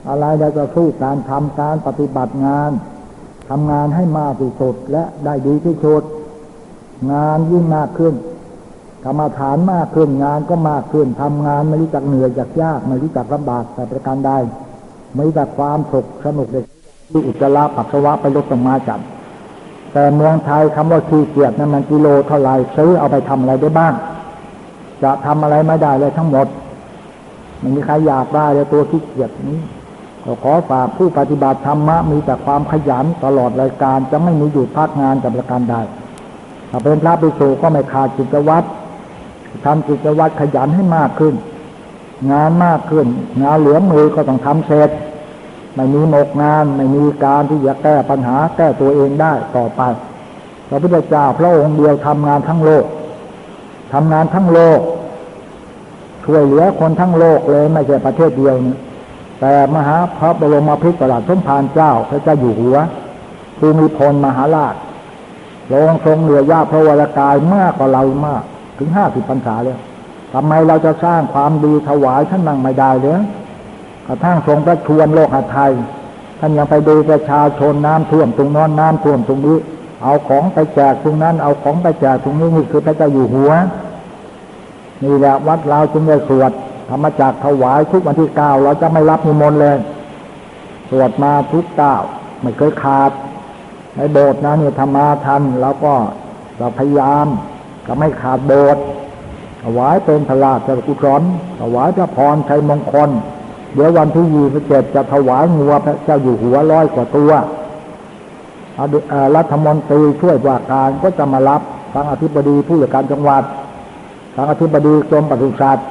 อะไรเราจะสู้การทำการปฏิบัติงานทำงานให้มากที่สุดและได้ดีที่สุดงานยิ่งมากขึ้นกรรมฐานมากขึ้นงานก็มากขึ้นทำงานไม่รู้จักเหนื่อยจักยากไม่รู้จักลำบากแต่ประการใดไม่รู้จักความสุขสนุกเลยที่อุจจาระปัสสาวะไปลดลงมาจัดแต่เมืองไทยคำว่าขี้เกียจนั้นมันกิโลเท่าไรซื้อเอาไปทำอะไรได้บ้างจะทำอะไรไม่ได้เลยทั้งหมดมันมีใครอยากได้เลยตัวขี้เกียจนี้ขอฝากผู้ปฏิบัติธรรมะมีแต่ความขยันตลอดรายการจะไม่มีหยุดพักงานกับประการใดถ้าเป็นพระภิกษุก็ไม่ขาดกิจวัตรทำกิจวัตรขยันให้มากขึ้นงานมากขึ้นงานเหลือมือก็ต้องทำเสร็จไม่มีหมกงานไม่มีการที่จะแก้ปัญหาแก้ตัวเองได้ต่อไปพระพุทธเจ้าพระองค์เดียวทำงานทั้งโลกทำงานทั้งโลกช่วยเหลือคนทั้งโลกเลยไม่ใช่ประเทศเดียวนี่แต่มหาพระบรมภิกขราชสมภารเจ้าพระเจ้าอยู่หัวภูมิพลมหาราชทรงเหนื่อยยากพระวรกายมากกว่าเรามากถึง50 พรรษาแล้วทำไมเราจะสร้างความดีถวายท่านนั่งไม่ได้หรือกระทั่งทรงประชวรโลกไทยท่านยังไปดูประชาชนน้ำท่วมตรงนอนน้ำท่วมตรงนี้เอาของไปแจกตรงนั้นเอาของไปแจกตรงนี้นี่คือพระเจ้าอยู่หัวนี่แหละวัดเราจึงได้สวดธรรมจักรถวายทุกวันที่9เราจะไม่รับนิมนต์เลยสวดมาทุก9ไม่เคยขาดในโบสถ์นะเนี่ยธรรมาทันแล้วก็เราพยายามก็ไม่ขาดโบสถ์ถวายเป็นพระราชกุศลถวายพระพรชัยมงคลเดี๋ยววันที่27จะถวายงัวพระเจ้าอยู่หัว100 กว่าตัวรัฐมนตรีช่วยว่าการก็จะมารับทั้งอธิบดีผู้จัดการจังหวัดทั้งอธิบดีกรมปศุสัตว์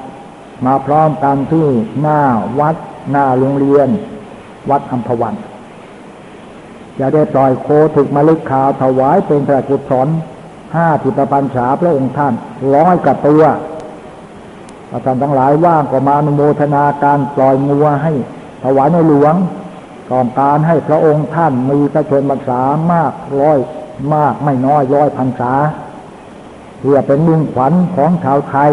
มาพร้อมกันที่หน้าวัดหน้าโรงเรียนวัดอัมพวันจะได้ปล่อยโคถูกมฤคขาวถวายเป็นพระกุศล50 พรรษาพระองค์ท่าน100 กว่าตัวท่านทั้งหลายว่างก็มาอนุโมทนาการปล่อยงัวให้ถวายในหลวงต้องการให้พระองค์ท่านมีพระชนม์พรรษามากร้อยมากไม่น้อย100 พรรษาเพื่อเป็นมิ่งขวัญของชาวไทย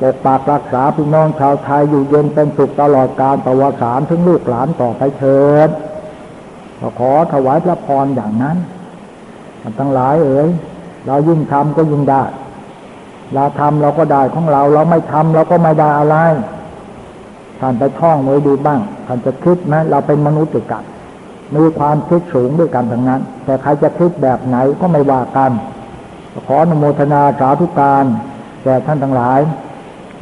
ปกปักรักษาพี่น้องชาวไทยอยู่เย็นเป็นสุขตลอดกาลตวสารถึงลูกหลานต่อไปเถิดขอถวายพระพรอย่างนั้นทั้งหลายเอ๋ยเรายิ่งทำก็ยิ่งได้เราทำเราก็ได้ของเราเราไม่ทำเราก็ไม่ได้อะไรท่านไปท่องไว้ดูบ้างท่านจะคิดไหมเราเป็นมนุษย์ด้วยกันมีความคิดสูงด้วยกันทั้งนั้นแต่ใครจะคิดแบบไหนก็ไม่ว่ากันขออนุโมทนาสาธุการแก่ท่านทั้งหลาย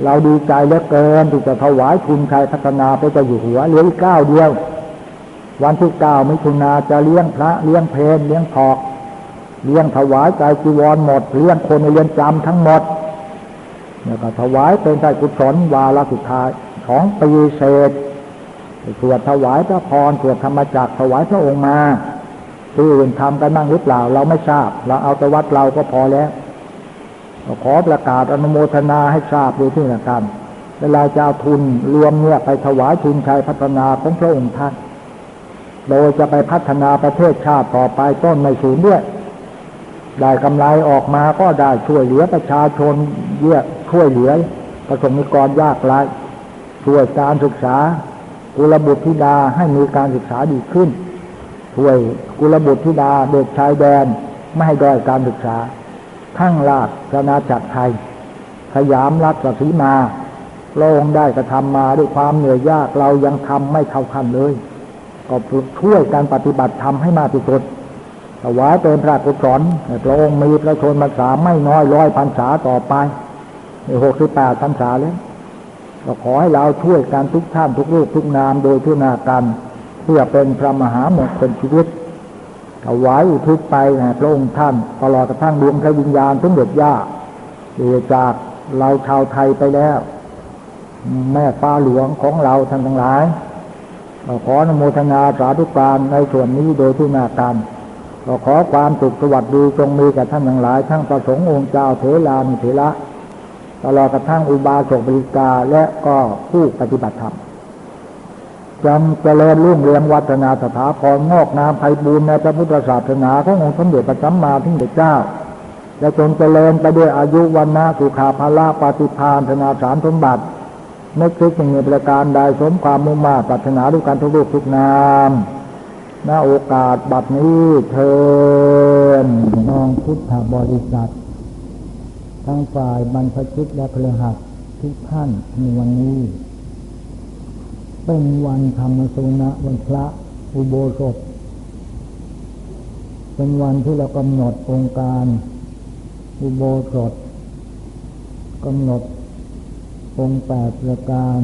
เราดีใจเหลือเกินที่จะถวายทุนชัยพัฒนาพระเจ้าอยู่หัวเหลืออีก9 เดียววันที่9 มิถุนาจะเลี้ยงพระเลี้ยงเพลเลี้ยงถอกเลี้ยงถวายใจจีวรหมดเลี้ยงคนในเรือนจำทั้งหมดแล้วก็ถวายเป็นใจกุศลวาระสุดท้ายของปีเศษสวดถวายพระพรสวดธรรมจักรถวายพระองค์มาที่อื่นทำกันบ้างหรือเปล่าเราไม่ทราบเราเอาแต่วัดเราก็พอแล้วขอประกาศอนุโมทนาให้ทราบด้วยที่นั่นกันเวลาจะเอาทุนรวมเนี่ยไปถวายทุนชัยพัฒนาของพระองค์ท่านโดยจะไปพัฒนาประเทศชาติต่อไปต้นไม่สูญด้วยได้กำไรออกมาก็ได้ช่วยเหลือประชาชนเยอะช่วยเหลือประสงค์นิกรยากไร้ช่วยการศึกษากุลบุตรธิดาให้มีการศึกษาดีขึ้นช่วยกุลบุตรธิดาเด็กชายแดนไม่ให้ด้อยการศึกษาทั้งราชอาณาจักรไทยสยามรัฐสีมาพระองค์ได้กระทำมาด้วยความเหนื่อยยากเรายังทำไม่เท่ากันเลยก็ช่วยการปฏิบัติธรรมให้มากที่สุดถวายเป็นพระกุศลพระองค์มีพระชนม์พรรษาไม่น้อย100 พรรษาต่อไปใน68 พรรษาแล้วก็ขอให้เราช่วยกันทุกท่านทุกรูปทุกนามโดยทั่วหน้ากันเพื่อเป็นพระมหามงคลชีวิต ถวายอุทิศไปนะพระองค์ท่านตลอดกระทั่งดวงพระวิญญาณสมเด็จย่าเกิดจากเราชาวไทยไปแล้วแม่ฟ้าหลวงของเราท่านทั้งหลายขออนุโมทนาสาธุการในส่วนนี้โดยทั่วหน้ากันขอความสุขสวัสดีจงมีกับท่านทั้งหลายทั้งประสงค์องค์เจ้าเถรานุเถระตลอดกระทั่งอุบาสกบริกาและก็ผู้ปฏิบัติธรรมจำเจริญรุ่งเรืองวัฒนาสถาพรงอกงามไพบูรณ์ในพระพุทธศาสนาขององค์สมเด็จพระสัมมาสัมพุทธเจ้าและจงเจริญไปด้วยอายุวรรณะสุขะพละปฏิภาณธนาสารสมบัตินึกคิดสิ่งในประการใดสมความมุ่งมาปรารถนาด้วยการทุกรูปทุกนามณโอกาสบัดนี้เทินน้องพุทธบริษัททั้งฝ่ายบรรพชิตและพฤหัสทุกท่านในวันนี้เป็นวันธรรมสนะวันพระอุโบสถเป็นวันที่เรากำหนดองค์การอุโบสถกำหนดองค์8ประการ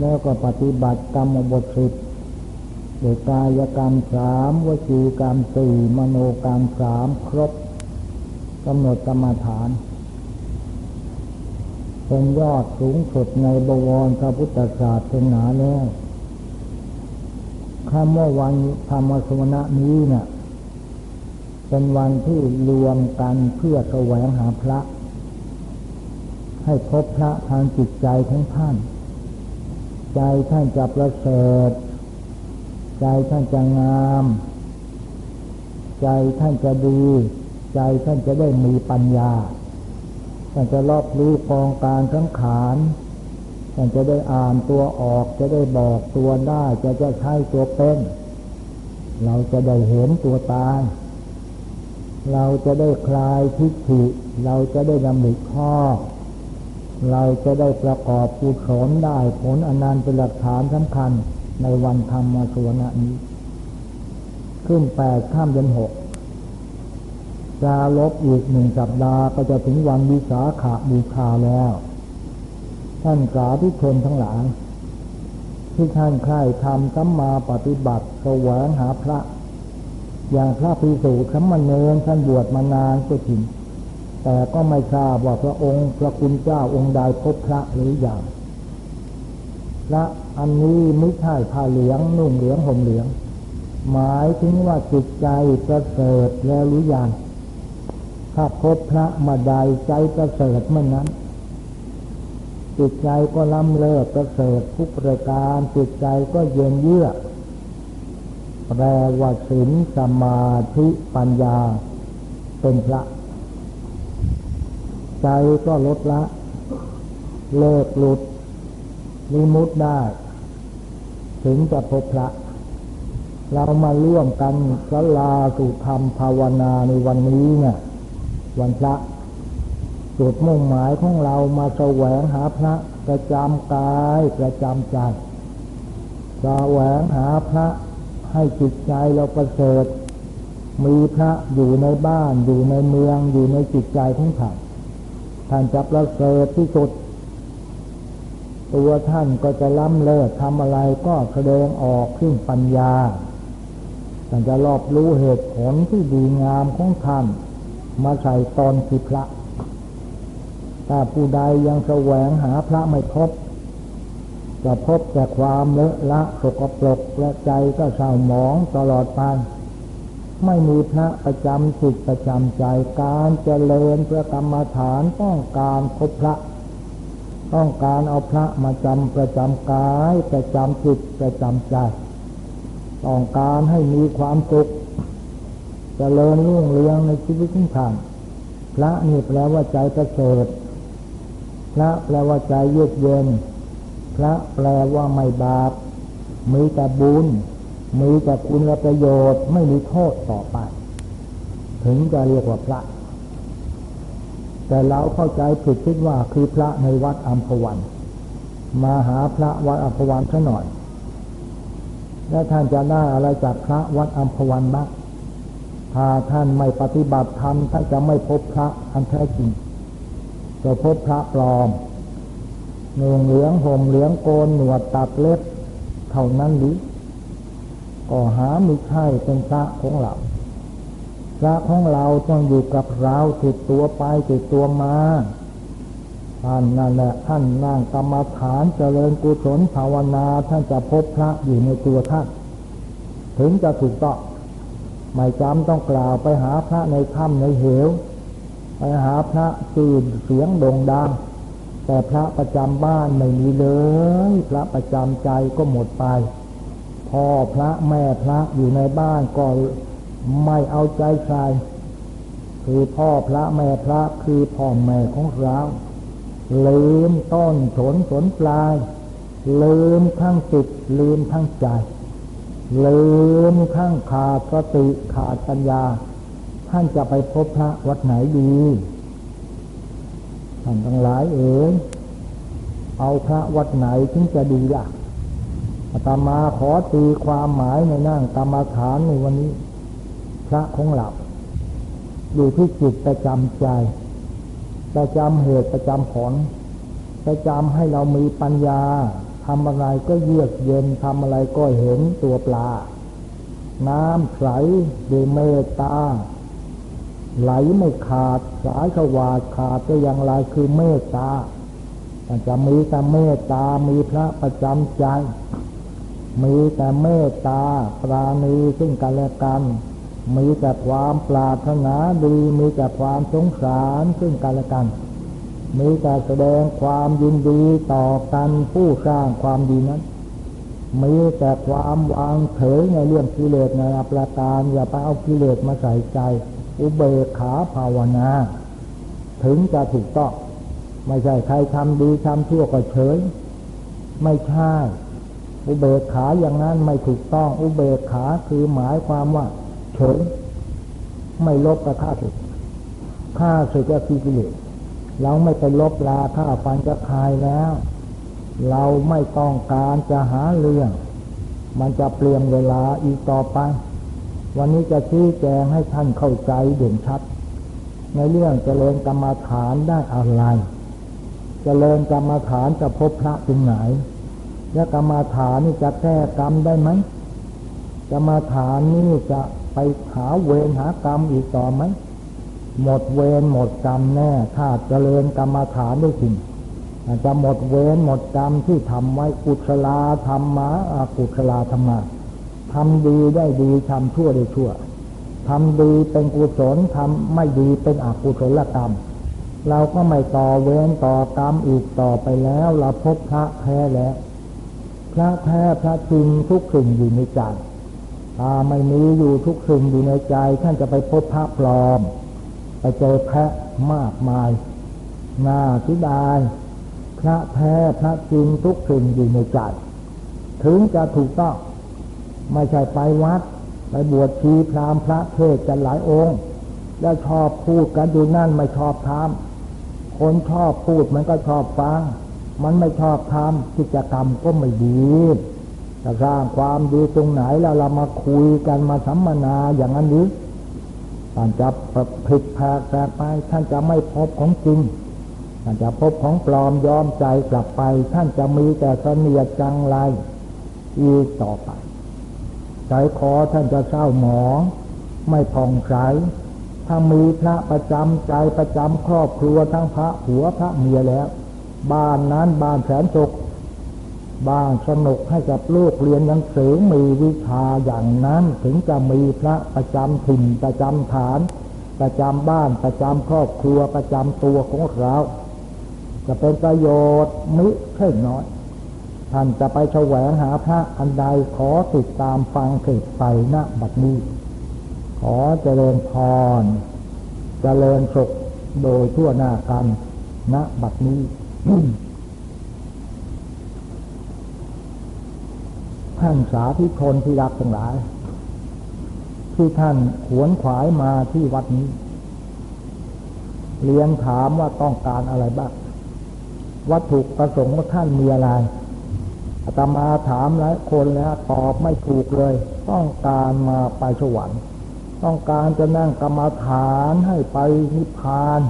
แล้วก็ปฏิบัติกรรมบท10โดยกายกรรม3วจีกรรม4มโนกรรม3ครบกำหนดกรรมฐานเป็นยอดสูงสุดในบวรพระพุทธศาสนาแล้วคำว่าวันธรรมสวนะนี้เนี่ยเป็นวันที่รวมกันเพื่อแสวงหาพระให้พบพระทางจิตใจของท่านใจท่านจะประเสริฐใจท่านจะงามใจท่านจะดีใจท่านจะได้มีปัญญาท่านจะรอบรู้กองการสังขารท่านจะได้อ่านตัวออกจะได้บอกตัวได้จะใช้ตัวเป็นเราจะได้เห็นตัวตายเราจะได้คลายทิฏฐิเราจะได้ดำริข้อเราจะได้ประกอบกุศลได้ผลอนันต์เป็นหลักฐานสำคัญในวันธรรมสวนะนี้ขึ้น8ข้ามเดือน6จาลบอีกหนึ่งสัปดาห์ก็จะถึงวันวิสาขบูชาแล้วท่านสาธุชนทั้งหลายที่ท่านใคร่ทำสัมมาปฏิบัติแสวงหาพระอย่างพระภิกษุสามเณรท่านบวชมานานก็จริงแต่ก็ไม่ทราบว่าพระองค์พระคุณเจ้าองค์ใดพบพระหรือยังพระอันนี้ไม่ใช่ผ้าเหลืองนุ่งเหลืองห่มเหลืองหมายถึงว่าจิตใจประเสริฐแล้วหรือยังถ้าพบพระมาใดใจประเสริฐเมื่อนั้นจิตใจก็ล้ำเลิศประเสริฐทุกประการจิตใจก็เย็นเยือกแปลว่าศีลสมาธิปัญญาเป็นพระใจก็ลดละเลิกหลุดวิมุตติได้ถึงจะพบพระเรามาร่วมกันศาลาสุธรรมภาวนาในวันนี้เนี่ยวันพระจุดมุ่งหมายของเรามาแสวงหาพระประจำกายประจำใจแสวงหาพระให้จิตใจเราประเสริฐมีพระอยู่ในบ้านอยู่ในเมืองอยู่ในจิตใจของท่านท่านจะประเสริฐที่สุดตัวท่านก็จะล้ำเลิศทำอะไรก็แสดงออกขึ้นปัญญาท่านจะรอบรู้เหตุผลที่ดีงามของท่านมาใส่ตอนคือพระถ้าผู้ใดยังแสวงหาพระไม่พบจะพบแต่ความเลอะละสกปรกและใจก็เศร้าหมองตลอดไปไม่มีพระประจำจิตประจำใจการเจริญพระกรรมฐานต้องการพบพระต้องการเอาพระมาจำประจำกายประจำจิตประจำใจต้องการให้มีความสุขเจริญรุ่งเรืองในชีวิตของท่านพระนี่แปลว่าใจประเสริฐพระแปลว่าใจเยือกเย็นพระแปลว่าไม่บาปมีแต่บุญมีแต่คุณและประโยชน์ไม่มีโทษต่อไปถึงจะเรียกว่าพระแต่เราเข้าใจผิดคิดว่าคือพระในวัดอัมพวันมาหาพระวัดอัมพวันซะหน่อยแล้วท่านจะได้อะไรจากพระวัดอัมพวันบ้างถ้าท่านไม่ปฏิบัติธรรมท่านจะไม่พบพระอันแท้จริงจะพบพระปลอมนุ่งเหลืองห่มเหลืองโกนหนวดตัดเล็บเท่านั้นหรือ ก็หาไม่ใช่เป็นพระของเราพระของเราต้องอยู่กับเราติดตัวไปติดตัวมาท่านนั่นแหละท่านนั่งกรรมฐานเจริญกุศลภาวนาท่านจะพบพระอยู่ในตัวท่านถึงจะถูกต้องไม่จำต้องกล่าวไปหาพระในถ้ำในเหวไปหาพระตื่นเสียงโด่งดังแต่พระประจำบ้านไม่มีเลยพระประจำใจก็หมดไปพ่อพระแม่พระอยู่ในบ้านก็ไม่เอาใจใส่คือพ่อพระแม่พระคือพ่อแม่ของเราลืมต้นสนสนปลายลืมทั้งจิตลืมทั้งใจลืมทั้งขาดสติขาดปัญญาท่านจะไปพบพระวัดไหนดีท่านทั้งหลายเอ๋ยเอาพระวัดไหนถึงจะดีล่ะอาตมาขอตีความหมายในนั่งกรรมฐานในวันนี้พระของเราอยู่ที่จิตประจำใจประจำเหตุประจำผลประจำให้เรามีปัญญาทำอะไรก็เยือกเย็นทำอะไรก็เห็นตัวปลาน้ำใสด้วยเมตตาไหลไม่ขาดสายขวาดขาดก็ยังไรคือเมตตาจะมีแต่เมตตามีพระประจำใจมีแต่เมตตาปราณีซึ่งกันและกันมีแต่ความปรารถนาดีมีแต่ความสงสารซึ่งกันและกันมีแต่แสดงความยินดีต่อกันผู้สร้างความดีนั้นมีแต่ความวางเฉยในเรื่องกิเลสในอัปราการอย่าไปเอากิเลสมาใส่ใจอุเบกขาภาวนาถึงจะถูกต้องไม่ใช่ใครทำดีทำชั่วก็เฉยไม่ใช่อุเบกขาอย่างนั้นไม่ถูกต้องอุเบกขาคือหมายความว่าเฉยไม่ลบกับข้าศึกก็คือกิเลสเราไม่ไปลบลาข้าฟันจะคายแล้วเราไม่ต้องการจะหาเรื่องมันจะเปลี่ยนเวลาอีกต่อไปวันนี้จะชี้แจงให้ท่านเข้าใจเด่นชัดในเรื่องเจริญกรรมฐานได้อะไรเจริญกรรมฐานจะพบพระตรงไหนและกรรมฐานนี่จะแก้กรรมได้ไหมกรรมฐานนี่จะไปหาเวรหากรรมอีกต่อไหมหมดเวรหมดกรรมแน่ถ้าเจริญกรรมฐานได้จริงจะหมดเวรหมดกรรมที่ทำไว้กุศลธรรมะอกุศลธรรมะทำดีได้ดีทำชั่วได้ชั่วทำดีเป็นกุศลทำไม่ดีเป็นอกุศลกรรมเราก็ไม่ต่อเวรต่อกรรมอีกต่อไปแล้วเราพบพระแท้แล้วพระแท้พระจริงทุกสิ่งอยู่ในใจไม่มีอยู่ทุกสิ่งอยู่ในใจท่านจะไปพบพระปลอมไปเจอแพะมากมายน่าเสียดายพระแท้พระจริงทุกสิ่งอยู่ในใจถึงจะถูกต้องไม่ใช่ไปวัดไปบวชชีพราหมณ์พระเทศกันหลายองค์แล้วชอบพูดกันอยู่นั่นไม่ชอบทำคนชอบพูดมันก็ชอบฟังมันไม่ชอบทำกิจกรรมก็ไม่ดีจะสร้างความดีตรงไหนแล้วเรามาคุยกันมาสัมมนาอย่างนั้นหรือท่านจะผิดแผกแตกไปท่านจะไม่พบของจริงท่านจะพบของปลอมยอมใจกลับไปท่านจะมีแต่เสนียดจังไรอีกต่อไปใจคอท่านจะเศร้าหมองไม่ผ่องใสถ้ามีพระประจำใจประจำครอบครัวทั้งพระผัวพระเมียแล้วบ้านนั้นบ้านแสนสุขบ้านสนุกให้กับลูกเรียนหนังสือมีวิชาอย่างนั้นถึงจะมีพระประจำถิ่นประจำฐานประจำบ้านประจำครอบครัวประจำตัวของเราจะเป็นประโยชน์มิใช่น้อยท่านจะไปแสวงหาพระอันใดขอติดตามฟังเถิดไปณบัดนี้ขอเจริญพรเจริญสุขโดยทั่วหน้ากันณบัดนี้ ท่านสาธุชนที่รักทั้งหลายที่ท่านขวนขวายมาที่วัดนี้เรียนถามว่าต้องการอะไรบ้างวัตถุประสงค์ของท่านมีอะไรอาตมาถามหลายคนแล้วตอบไม่ถูกเลยต้องการมาไปสวรรค์ต้องการจะนั่งกรรมฐานให้ไปนิพพาน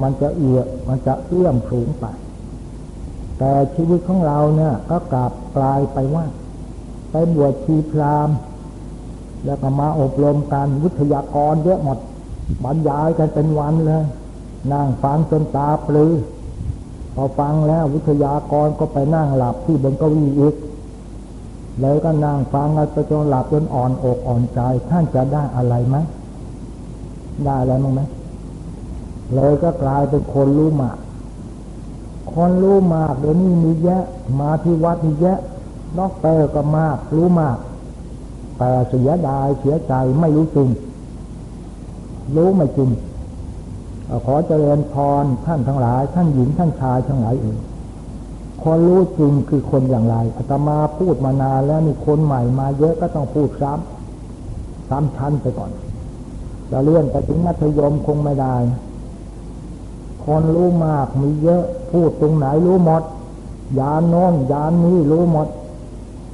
มันจะเอื้อมสูงไปแต่ชีวิตของเราเนี่ยก็กลับกลายไปว่า ไปบวชชีพราหมณ์แล้วก็มาอบรมการวิทยากรเยอะหมดบรรยายกันเป็นวันเลยนั่งฟังจนตาปลือพอฟังแล้ววิทยากรก็ไปนั่งหลับที่บนเก้าอี้อีกเลยก็นั่งฟังกันไปจนหลับจนอ่อนอกอ่อนใจท่านจะได้อะไรไหมได้อะไรมั้งไหมเลยก็กลายเป็นคนรู้มากคนรู้มากเดี๋ยวนี้มีแยะมาที่วัดมีแยะนอกเตอร์ก็มากรู้มากแต่เสียดายเสียใจไม่รู้จริงรู้ไม่จริงขอเจริญพรท่านทั้งหลายท่านหญิงท่านชายทั้งหลายเองคนรู้จริงคือคนอย่างไรอาตมาพูดมานานแล้วนี่คนใหม่มาเยอะก็ต้องพูดซ้ำชั้นไปก่อนจะเลื่อนไปถึงมัธยมคงไม่ได้คนรู้มากมีเยอะพูดตรงไหนรู้หมดยานโน้นยานนี้รู้หมด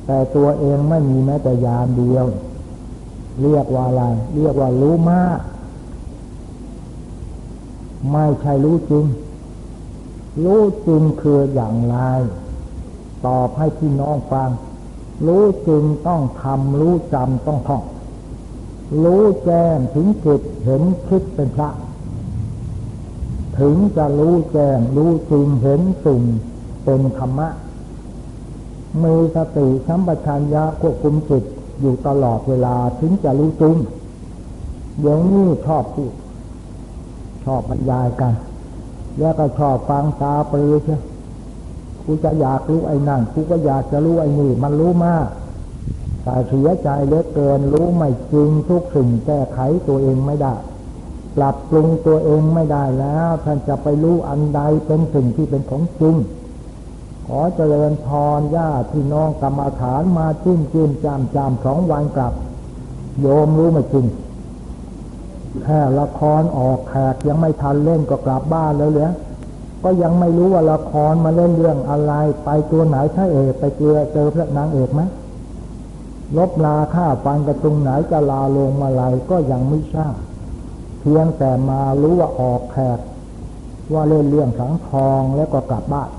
แต่ตัวเองไม่มีแม้แต่ยานเดียวเรียกว่าอะไรเรียกว่ารู้มากไม่ใช่รู้จริงรู้จริงคืออย่างไรตอบให้พี่น้องฟังรู้จริงต้องทำรู้จำต้องท่องรู้แจ้งถึงจิตเห็นคิดเป็นพระถึงจะรู้แจ้งรู้จริงเห็นสิ่งเป็นธรรมะมีสติสัมปชัญญะควบคุมจิตอยู่ตลอดเวลาถึงจะรู้จริงเดี๋ยวนี้ชอบพูดชอบบรรยายกันแล้วก็ชอบฟังตาปรือใช่กูจะอยากรู้ไอ้นั่นกูก็อยากจะรู้ไอ้นี่มันรู้มากแต่เสียใจเหลือเกินรู้ไม่จริงทุกสิ่งแก้ไขตัวเองไม่ได้ปรับปรุงตัวเองไม่ได้แล้วท่านจะไปรู้อันใดเป็นสิ่งที่เป็นของจริงขอเจริญพรญาติพี่น้องกรรมฐานมาจิ้มจาม2 วันกลับโยมรู้ไม่จริงแค่ละครออกแขกยังไม่ทันเล่นก็กลับบ้านแล้วเหรอก็ยังไม่รู้ว่าละครมาเล่นเรื่องอะไรไปตัวไหนถ้าเอกไปเจอพระนางเอกไหมลบลาฆ่าฟันกระตุงไหนจะลาลงมาลายก็ยังไม่ทราบเพียงแต่มารู้ว่าออกแขกว่าเล่นเรื่องสังทองแล้วก็กลับบ้าน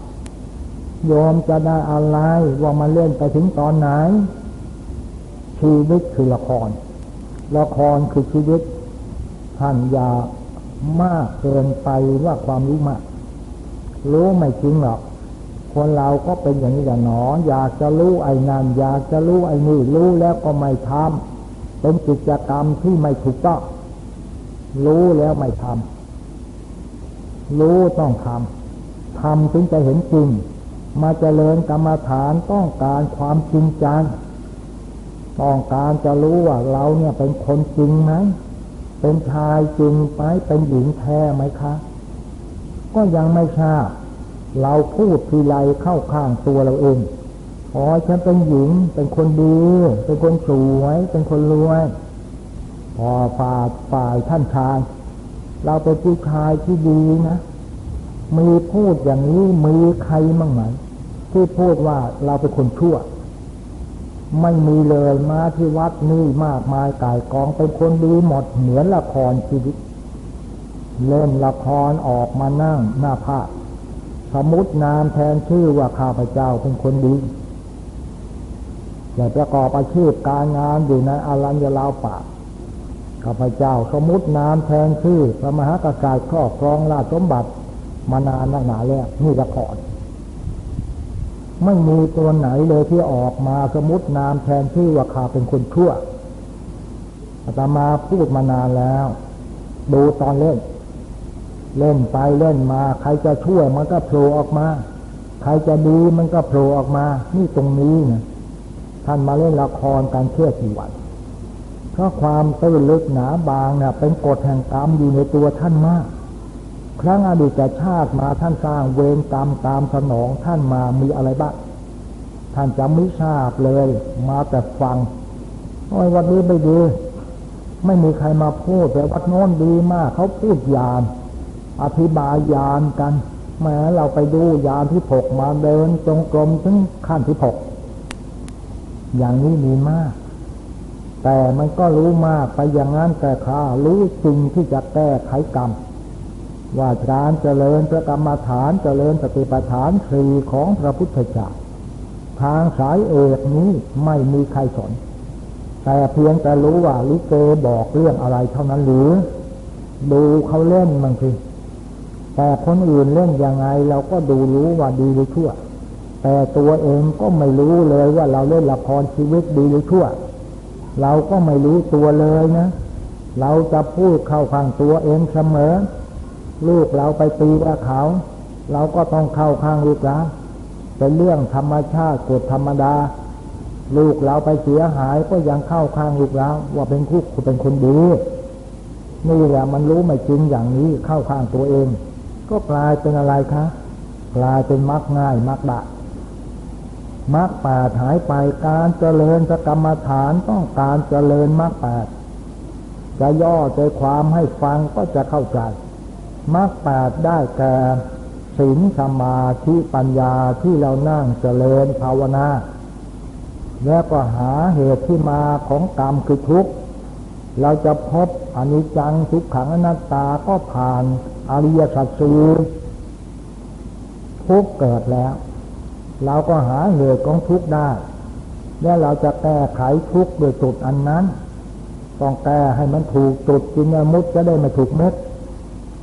โยมจะได้อะไรว่ามาเล่นไปถึงตอนไหนชีวิตคือละครคือชีวิตท่านอย่ามากเกินไปว่าความรู้มากรู้ไม่จริงหรอกคนเราก็เป็นอย่างนี้แหละหนออยากจะรู้ไอ้นั่นอยากจะรู้ไอ้นี่รู้แล้วก็ไม่ทำเป็นกิจกรรมที่ไม่ถูกต้องรู้แล้วไม่ทำรู้ต้องทำถึงจะเห็นจริงมาเจริญกรรมฐานต้องการความจริงจังต้องการจะรู้ว่าเราเนี่ยเป็นคนจริงไหมเป็นชายจริงไหมเป็นหญิงแท้ไหมคะก็ยังไม่ทราบเราพูดทีไรเข้าข้างตัวเราเองอ๋อฉันเป็นหญิงเป็นคนดีเป็นคนสวยเป็นคนรวยพอฝ่ายท่านชายเราเป็นผู้ชายที่ดีนะมีพูดอย่างนี้มีใครมั่งไหมที่พูดว่าเราเป็นคนชั่วไม่มีเลยมาที่วัดนี่มากมายก่ายกองเป็นคนดีหมดเหมือนละครชีวิตเล่นละครออกมานั่งหน้าพระสมมุตินามแทนชื่อว่าข้าพเจ้าเป็นคนดีแต่ประกอบอาชีพการงานอยู่ในอรัญญลาวป่าข้าพเจ้าสมมุตินามแทนชื่อพระมหากษัตริย์ครอบครองราชสมบัติมานานนักหนาแล้วนี่ละครไม่มีตัวไหนเลยที่ออกมาสมมุตินามแทนชื่อว่าข้าเป็นคนชั่วอาตมาพูดมานานแล้วดูตอนเล่นไปเล่นมาใครจะชั่วมันก็โผล่ออกมาใครจะดีมันก็โผล่ออกมานี่ตรงนี้นะท่านมาเล่นละครการเชื่อกี่วันเพราะความตื้นลึกหนาบางเนี่ยเป็นกฎแห่งกรรมอยู่ในตัวท่านมากครั้งอดีตชาติมาท่านสร้างเวรกรรมตามสนองท่านมามีอะไรบ้างท่านจำไม่ทราบเลยมาแต่ฟังโอ้ยวัดนี้ไม่ดีไม่มีใครมาพูดแต่วัดโน้นดีมากเขาพูดยานอธิบายยานกันแม้เราไปดูยานที่6มาเดินจงกรมถึงขั้นที่6อย่างนี้มีมากแต่มันก็รู้มากไปอย่างนั้นแต่ข้ารู้จริงที่จะแก้ไขกรรมว่าการเจริญพระกรรมฐานเจริญสติปัฏฐาน4ของพระพุทธเจ้า ทางสายเอกนี้ไม่มีใครสอนแต่เพียงแต่รู้ว่าลิเกบอกเรื่องอะไรเท่านั้นหรือดูเขาเล่นบางทีแต่คนอื่นเล่นยังไงเราก็ดูรู้ว่าดีหรือชั่วแต่ตัวเองก็ไม่รู้เลยว่าเราเล่นละครชีวิตดีหรือชั่วเราก็ไม่รู้ตัวเลยนะเราจะพูดเข้าข้างตัวเองเสมอลูกเราไปตีว่าเขาเราก็ต้องเข้าข้างลูกเราเป็นเรื่องธรรมชาติกฎธรรมดาลูกเราไปเสียหายก็ยังเข้าข้างลูกเราว่าเป็นคู่เป็นคนดีนี่แหละมันรู้ไม่จริงอย่างนี้เข้าข้างตัวเองก็กลายเป็นอะไรคะกลายเป็นมักง่ายมักดะมักแปดหายไปการเจริญกรรมฐานต้องการเจริญมักแปดจะย่อใจความให้ฟังก็จะเข้าใจมักแปดได้แก่ศีลสมาธิปัญญาที่เรานั่งเจริญภาวนาแล้วก็หาเหตุที่มาของกรรมคือทุกข์เราจะพบอนิจจังทุกขังอนัตตาก็ผ่านอริยสัจสี่ทุกข์เกิดแล้วเราก็หาเหตุของทุกข์ได้แล้วเราจะแก้ไขทุกข์โดยจุดอันนั้นต้องแก้ให้มันถูกจุดจึงจะมุดจะได้ไม่ถูกเม็ด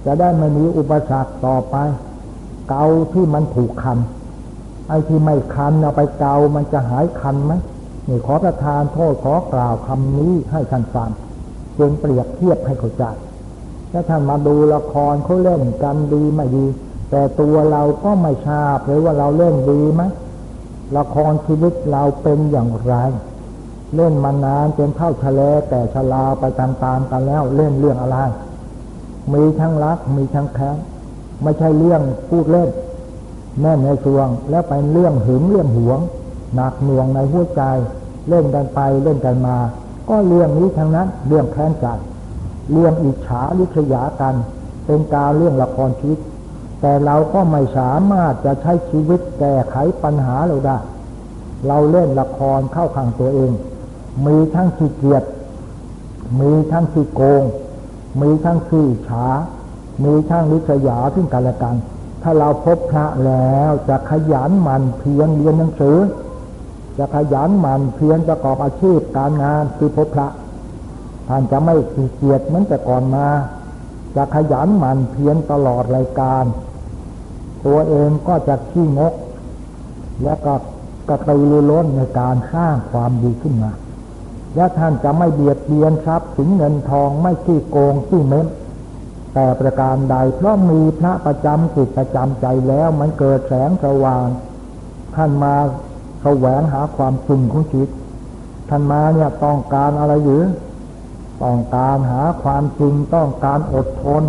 จะได้ไม่มีอุปสรรคต่อไปเกาที่มันถูกคันไอ้ที่ไม่คันเอาไปเกามันจะหายคันไหมนี่ขอประทานโทษขอกล่าวคำนี้ให้ท่านฟังจนเปรียบเทียบให้เข้าใจถ้าท่านมาดูละครเขาเล่นกันดีไม่ดีแต่ตัวเราก็ไม่ทราบเลยว่าเราเล่นดีไหมละครชีวิตเราเป็นอย่างไรเล่นมานานจนเท่าทะเลแต่ชราไปตามๆกันแล้วเล่นเรื่องอะไรมีทั้งรักมีทั้งแค้นไม่ใช่เรื่องพูดเล่นแน่นในสวงแล้วเป็นเรื่องหึงเรื่องหวงหนักหน่วงในหัวใจเล่นกันไปเล่นกันมาก็เรื่องนี้ทั้งนั้นเรื่องแค้นใจเรื่องอิจฉาริษยากันเป็นการเรื่องละครชีวิตแต่เราก็ไม่สามารถจะใช้ชีวิตแก้ไขปัญหาเราได้เราเล่นละครเข้าข้างตัวเองมีทั้งขี้เกียจมีทั้งขี้โกงมีทั้งขี้อิจฉามีทั้งริษยาซึ่งกันและกันถ้าเราพบพระแล้วจะขยันหมั่นเพียรเรียนหนังสือจะขยันหมั่นเพียรประกอบอาชีพการงานคือพบพระท่านจะไม่ขี้เกียจเหมือนแต่ก่อนมาจะขยันหมั่นเพียรตลอดรายการตัวเองก็จะขี้งกและก็กระตือรือร้นในการสร้างความดีขึ้นมาและท่านจะไม่เบียดเบียนทรัพย์สินเงินทองไม่ขี้โกงขี้เม้นแต่ประการใดเพราะมีพระประจำจิตประจำใจแล้วมันเกิดแสงสว่างท่านมาแสวงหาความจริงของจิตท่านมาเนี่ยต้องการอะไรหรือต้องการหาความจริงต้องการอดทน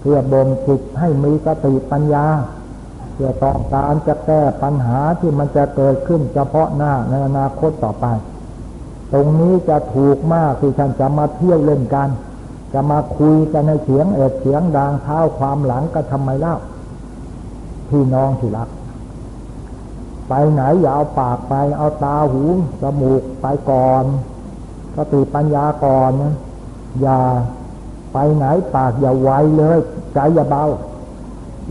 เพื่อบ่มจิตให้มีสติปัญญาเพื่อต้องการจะแก้ปัญหาที่มันจะเกิดขึ้นเฉพาะหน้าในอนาคตต่อไปตรงนี้จะถูกมากที่ท่านจะมาเที่ยวเล่นกันจะมาคุยกันในเสียงเอ็ดเสียงดังเท้าความหลังก็ทำไมเล่าพี่น้องที่รักไปไหนอย่าเอาปากไปเอาตาหูจมูกไปก่อนสติปัญญาก่อนอย่าไปไหนปากอย่าไวเลยใจอย่าเบา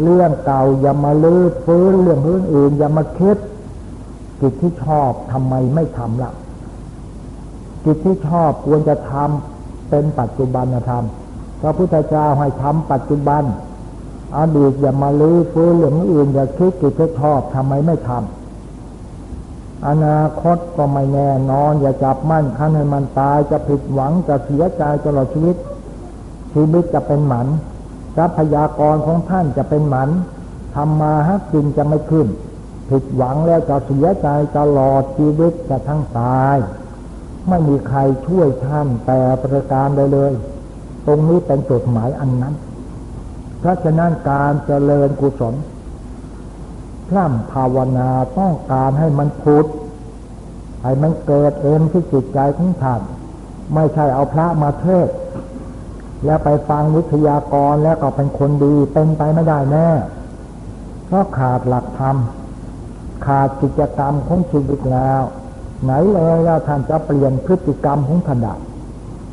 เรื่องเก่าอย่ามาลื้อฟื้นเรื่องอื่นอย่ามาคิดกิจที่ชอบทำไมไม่ทำล่ะกิจที่ชอบควรจะทำเป็นปัจจุบันธรรมพระพุทธเจ้าให้ทำปัจจุบันอดีตอย่ามาลื้อฟื้นเรื่องอื่นอย่าคิดกิจที่ชอบทำไมไม่ทำอนาคตก็ไม่แน่นอนอย่าจับมั่นคันให้มันตายจะผิดหวังจะเสียใจตลอดชีวิตจะเป็นหมันทรัพยากรของท่านจะเป็นหมันทำมาหากินจะไม่ขึ้นผิดหวังแล้วจะเสียใจตลอดชีวิตจะทั้งตายไม่มีใครช่วยท่านแต่ประการใดเลยตรงนี้เป็นจุดหมายอันนั้นเพราะฉะนั้นการเจริญกุศลพร่ำภาวนาต้องการให้มันพุทธให้มันเกิดเองที่จิตใจของท่านไม่ใช่เอาพระมาเทศแล้วไปฟังวิทยากรแล้วก็เป็นคนดีเป็นไปไม่ได้แน่เพราะขาดหลักธรรมขาดกิจกรรมของชีวิตแล้วไหนเลยแล้วท่านจะเปลี่ยนพฤติกรรมของท่านได้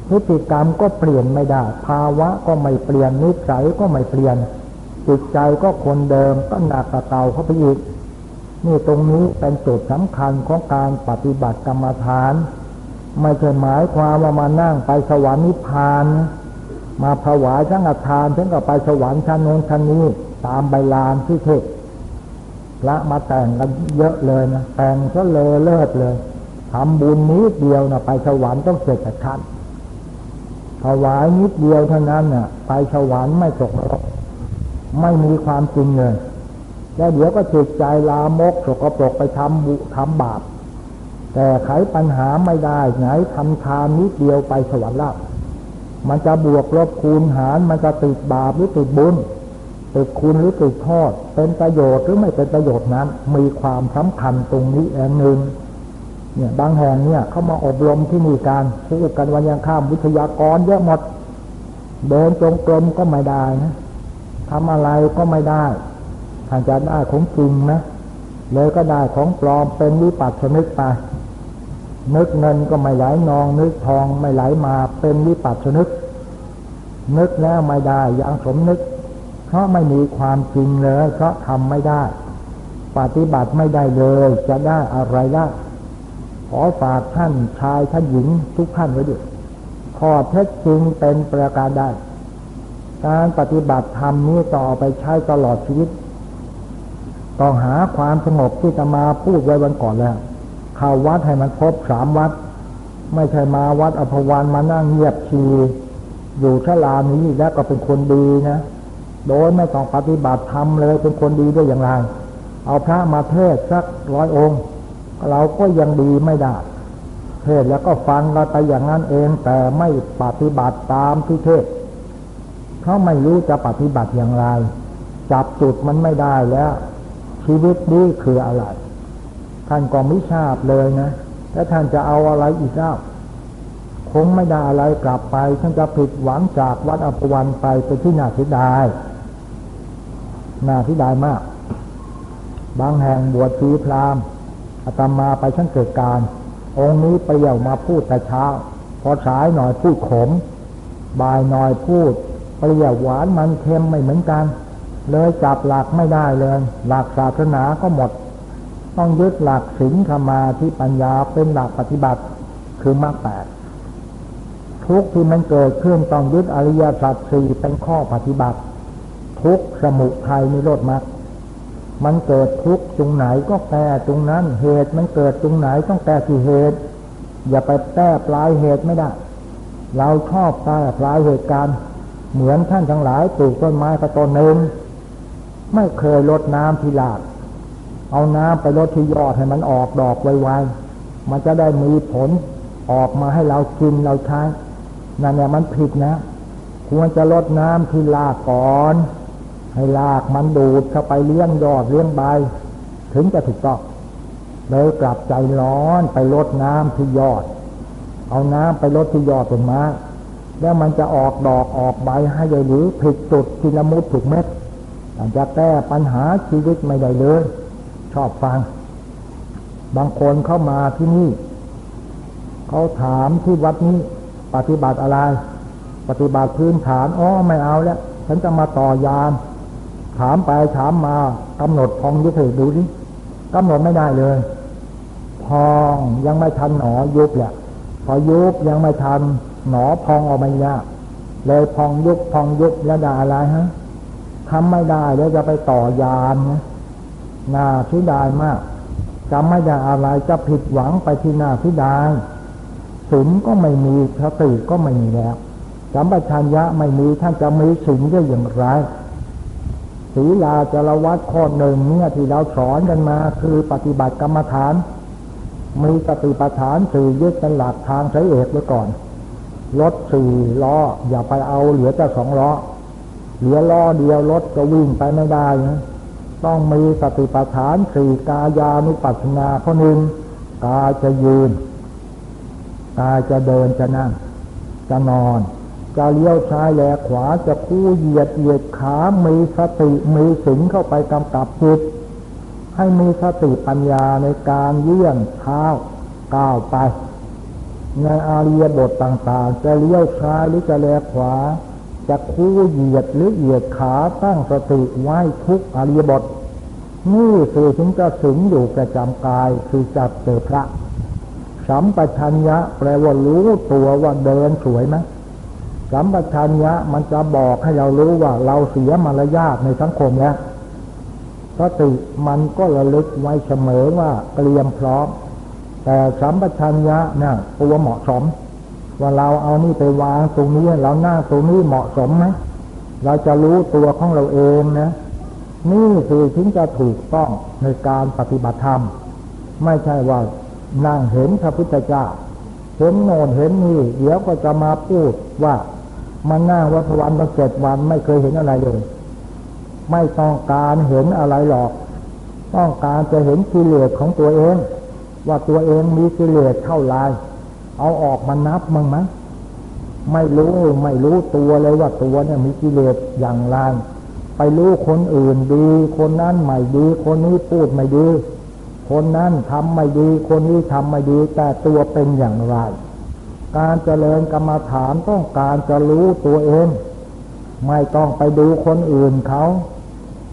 พฤติกรรมก็เปลี่ยนไม่ได้ภาวะก็ไม่เปลี่ยนนิสัยก็ไม่เปลี่ยนจิตใจก็คนเดิมก็หนักกว่าเก่าเข้าไปอีก นี่ตรงนี้เป็นจุดสำคัญของการปฏิบัติกรรมฐานไม่ใช่หมายความว่ามานั่งไปสวรรค์นิพพานมาถวายสังฆทานถึงกับไปสวรรค์ชั้นโน้นชั้นนี้ตามใบลานที่เทศพระมาแต่งกันเยอะเลยนะแต่งก็เลอเลิศเลยทำบุญนิดเดียวนะไปสวรรค์ต้องเสร็จกระชันถวายนิดเดียวเท่านั้นน่ะไปสวรรค์ไม่ตกนรกไม่มีความจริงเลยแล้วเดี๋ยวก็จิตใจลามกสกปรกไปทำบาปแต่ไขปัญหาไม่ได้ไหนทำทานนิดเดียวไปสวรรค์ละมันจะบวกลบคูณหารมันจะติดบาปหรือติดบุญติดคุณหรือติดโทษเป็นประโยชน์หรือไม่เป็นประโยชน์นั้นมีความสำคัญตรงนี้เองหนึ่งเนี่ยบางแห่งเนี่ยเขามาอบรมที่นี่การพูดกันวันยังข้ามวิทยากรเยอะหมดเดินจงกรมก็ไม่ได้นะทำอะไรก็ไม่ได้ท่านจะได้ของจริงนะเลยก็ได้ของปลอมเป็นวิปัสสนึกไปนึกเงินก็ไม่ไหลนองนึกทองไม่ไหลมาเป็นวิปัสสนึกนึกแล้วไม่ได้อย่างสมนึกเพราะไม่มีความจริงเลยเพราะทำไม่ได้ปฏิบัติไม่ได้เลยจะได้อะไรละขอฝากท่านชายท่านหญิงทุกท่านไว้ด้วยข้อเท็จจริงเป็นประการใดการปฏิบัติธรรมนี้ต่อไปใช้ตลอดชีวิตต้องหาความสงบที่จะมาพูดไว้วันก่อนแล้วเข้าวัดให้มันครบสามวัดไม่ใช่มาวัดอภวันมานั่งเงียบชีอยู่ชลานี้แล้วก็เป็นคนดีนะโดยไม่ต้องปฏิบัติธรรมเลยเป็นคนดีได้อย่างไรเอาพระมาเทศสัก100 องค์เราก็ยังดีไม่ได้เทศแล้วก็ฟังกันไปอย่างนั้นเองแต่ไม่ปฏิบัติตามที่เทศเขาไม่รู้จะปฏิบัติอย่างไรจับจุดมันไม่ได้แล้วชีวิตนี้คืออะไรท่านก็ไม่ทราบเลยนะแล้วท่านจะเอาอะไรอีกเล่าคงไม่ได้อะไรกลับไปท่านจะผิดหวังจากวัดอภวันไปเป็นที่น่าเสียดายมากบางแห่งบวชชีพราหมณ์อาตมาไปชั้นเกิดการองค์นี้ไปเยี่ยวมาพูดแต่เช้าพอสายหน่อยพูดขมบ่ายหน่อยพูดเปรี้ยวหวานมันเค็มไม่เหมือนกันเลยจับหลักไม่ได้เลยหลักศาสนาก็หมดต้องยึดหลักศีลสมาธิปัญญาเป็นหลักปฏิบัติคือมรรค8ทุกข์ที่มันเกิดขึ้นต้องยึดอริยสัจ4เป็นข้อปฏิบัติทุกข์สมุทัยนิโรธมรรคมันเกิดทุกข์ตรงไหนก็แก้ตรงนั้นเหตุมันเกิดตรงไหนต้องแก้ที่เหตุอย่าไปแก้ปลายเหตุไม่ได้เราชอบแก้ปลายเหตุการณ์เหมือนท่านทั้งหลายปลูกต้นไม้ก็ต้นหนึ่งไม่เคยรดน้ำทีหลังเอาน้ำไปรดที่ยอดให้มันออกดอกไวๆมันจะได้มีผลออกมาให้เรากินเราใช้นั่นเนี่ยมันผิดนะควรจะรดน้ำที่รากก่อนให้รากมันดูดเข้าไปเลี้ยงยอดเลี้ยงใบถึงจะถูกต้องเลยกลับใจร้อนไปรดน้ำที่ยอดเอาน้ำไปรดที่ยอดต้นไม้แล้วมันจะออกดอกออกใบให้เลยหรือผิดจุดที่ละมุดถูกเม็ดอาจจะแก้ปัญหาชีวิตไม่ได้เลยชอบฟังบางคนเข้ามาที่นี่เขาถามที่วัดนี้ปฏิบัติอะไรปฏิบัติพื้นฐานอ๋อไม่เอาแล้วฉันจะมาต่อยานถามไปถามมากำหนดพองยุบให้ดูดิกำหนดไม่ได้เลยพองยังไม่ทันหนอยุบแหละพอยุบยังไม่ทันหนอพองออกมายากเลยพองยุบแล้วได้อะไรฮะทำไม่ได้แล้วจะไปต่อยานนะน่าเสียดายมากจำไม่ได้อะไรจะผิดหวังไปที่น่าเสียดายศีลก็ไม่มีสติก็ไม่มีแล้วสัมปชัญญะไม่มีท่านจะมีศีลได้อย่างไรศีลาจารวัตรข้อหนึ่งเนี่ยที่เราสอนกันมาคือปฏิบัติกรรมฐานมีสติปัฏฐานสี่ยึดเป็นหลักทางสายเอกไว้ก่อนรถ4 ล้ออย่าไปเอาเหลือแต่2 ล้อเหลือล้อเดียวรถก็วิ่งไปไม่ได้นะต้องมีสติปัฏฐานสี่กายานุปัสสนาข้อหนึ่งกายจะยืนกายจะเดินจะนั่งจะนอนจะเลี้ยวซ้ายแลขวาจะคู่เหยียดขามีสติมีศีลเข้าไปกำกับจิตให้มีสติปัญญาในการเยื่อนเท้าก้าวไปในอาริยบทต่างๆจะเลี้ยวซ้ายหรือจะแลขวาจะคู่เหยียดหรือเหยียดขาตั้งสติไว้ทุกอาริยบท นี่คือถึงจะสิงอยู่ประจำกายคือจับเจอพระสัมปชัญญะแปลว่ารู้ตัวว่าเดินสวยไหมสัมปชัญญะมันจะบอกให้เรารู้ว่าเราเสียมารยาทในสังคมแล้วสติมันก็ระลึกไว้เสมอว่าเตรียมพร้อมแต่สัมปชัญญะน่ะตัวเหมาะสมว่าเราเอานี่ไปวางตรงนี้เราหน้าตรงนี้เหมาะสมไหมเราจะรู้ตัวของเราเองนะนี่คือถึงจะถูกต้องในการปฏิบัติธรรมไม่ใช่ว่านั่งเห็นพระพุทธเจ้าเห็นโน่นเห็นนี่เดี๋ยวก็จะมาพูดว่ามันนั่งวัดวันมาเจ็ดวันไม่เคยเห็นอะไรเลยไม่ต้องการเห็นอะไรหรอกต้องการจะเห็นกิเลสของตัวเองว่าตัวเองมีกิเลสเท่าไรเอาออกมานับมั้งไหมไม่รู้ตัวเลยว่าตัวเนี่ยมีกิเลสอย่างไรไปรู้คนอื่นดีคนนั้นไม่ดีคนนี้พูดไม่ดีคนนั้นทำไม่ดีคนนี้ทำไม่ดีแต่ตัวเป็นอย่างไรการเจริญกรรมฐานต้องการจะรู้ตัวเองไม่ต้องไปดูคนอื่นเขา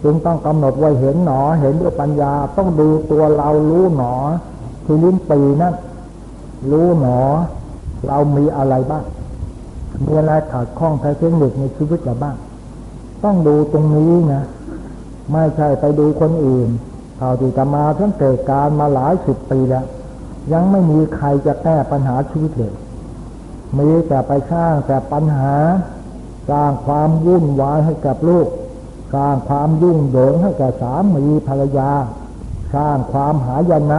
จึงต้องกำหนดไว้เห็นหนอเห็นด้วยปัญญาต้องดูตัวเรารู้หนอที่ลิ้นปีนั่นรู้หนอเรามีอะไรบ้างมีอะไรขาดข้องทางเทคนิคในชีวิตเราบ้างต้องดูตรงนี้นะไม่ใช่ไปดูคนอื่นเท่าที่จะมาตั้งแต่การมาหลายสิบปีแล้วยังไม่มีใครจะแก้ปัญหาชีวิตเลยมีแต่ไปสร้างแต่ปัญหาสร้างความวุ่นวายให้กับลูกสร้างความยุ่งเหยิงให้กับสามีภรรยาสร้างความหายนะ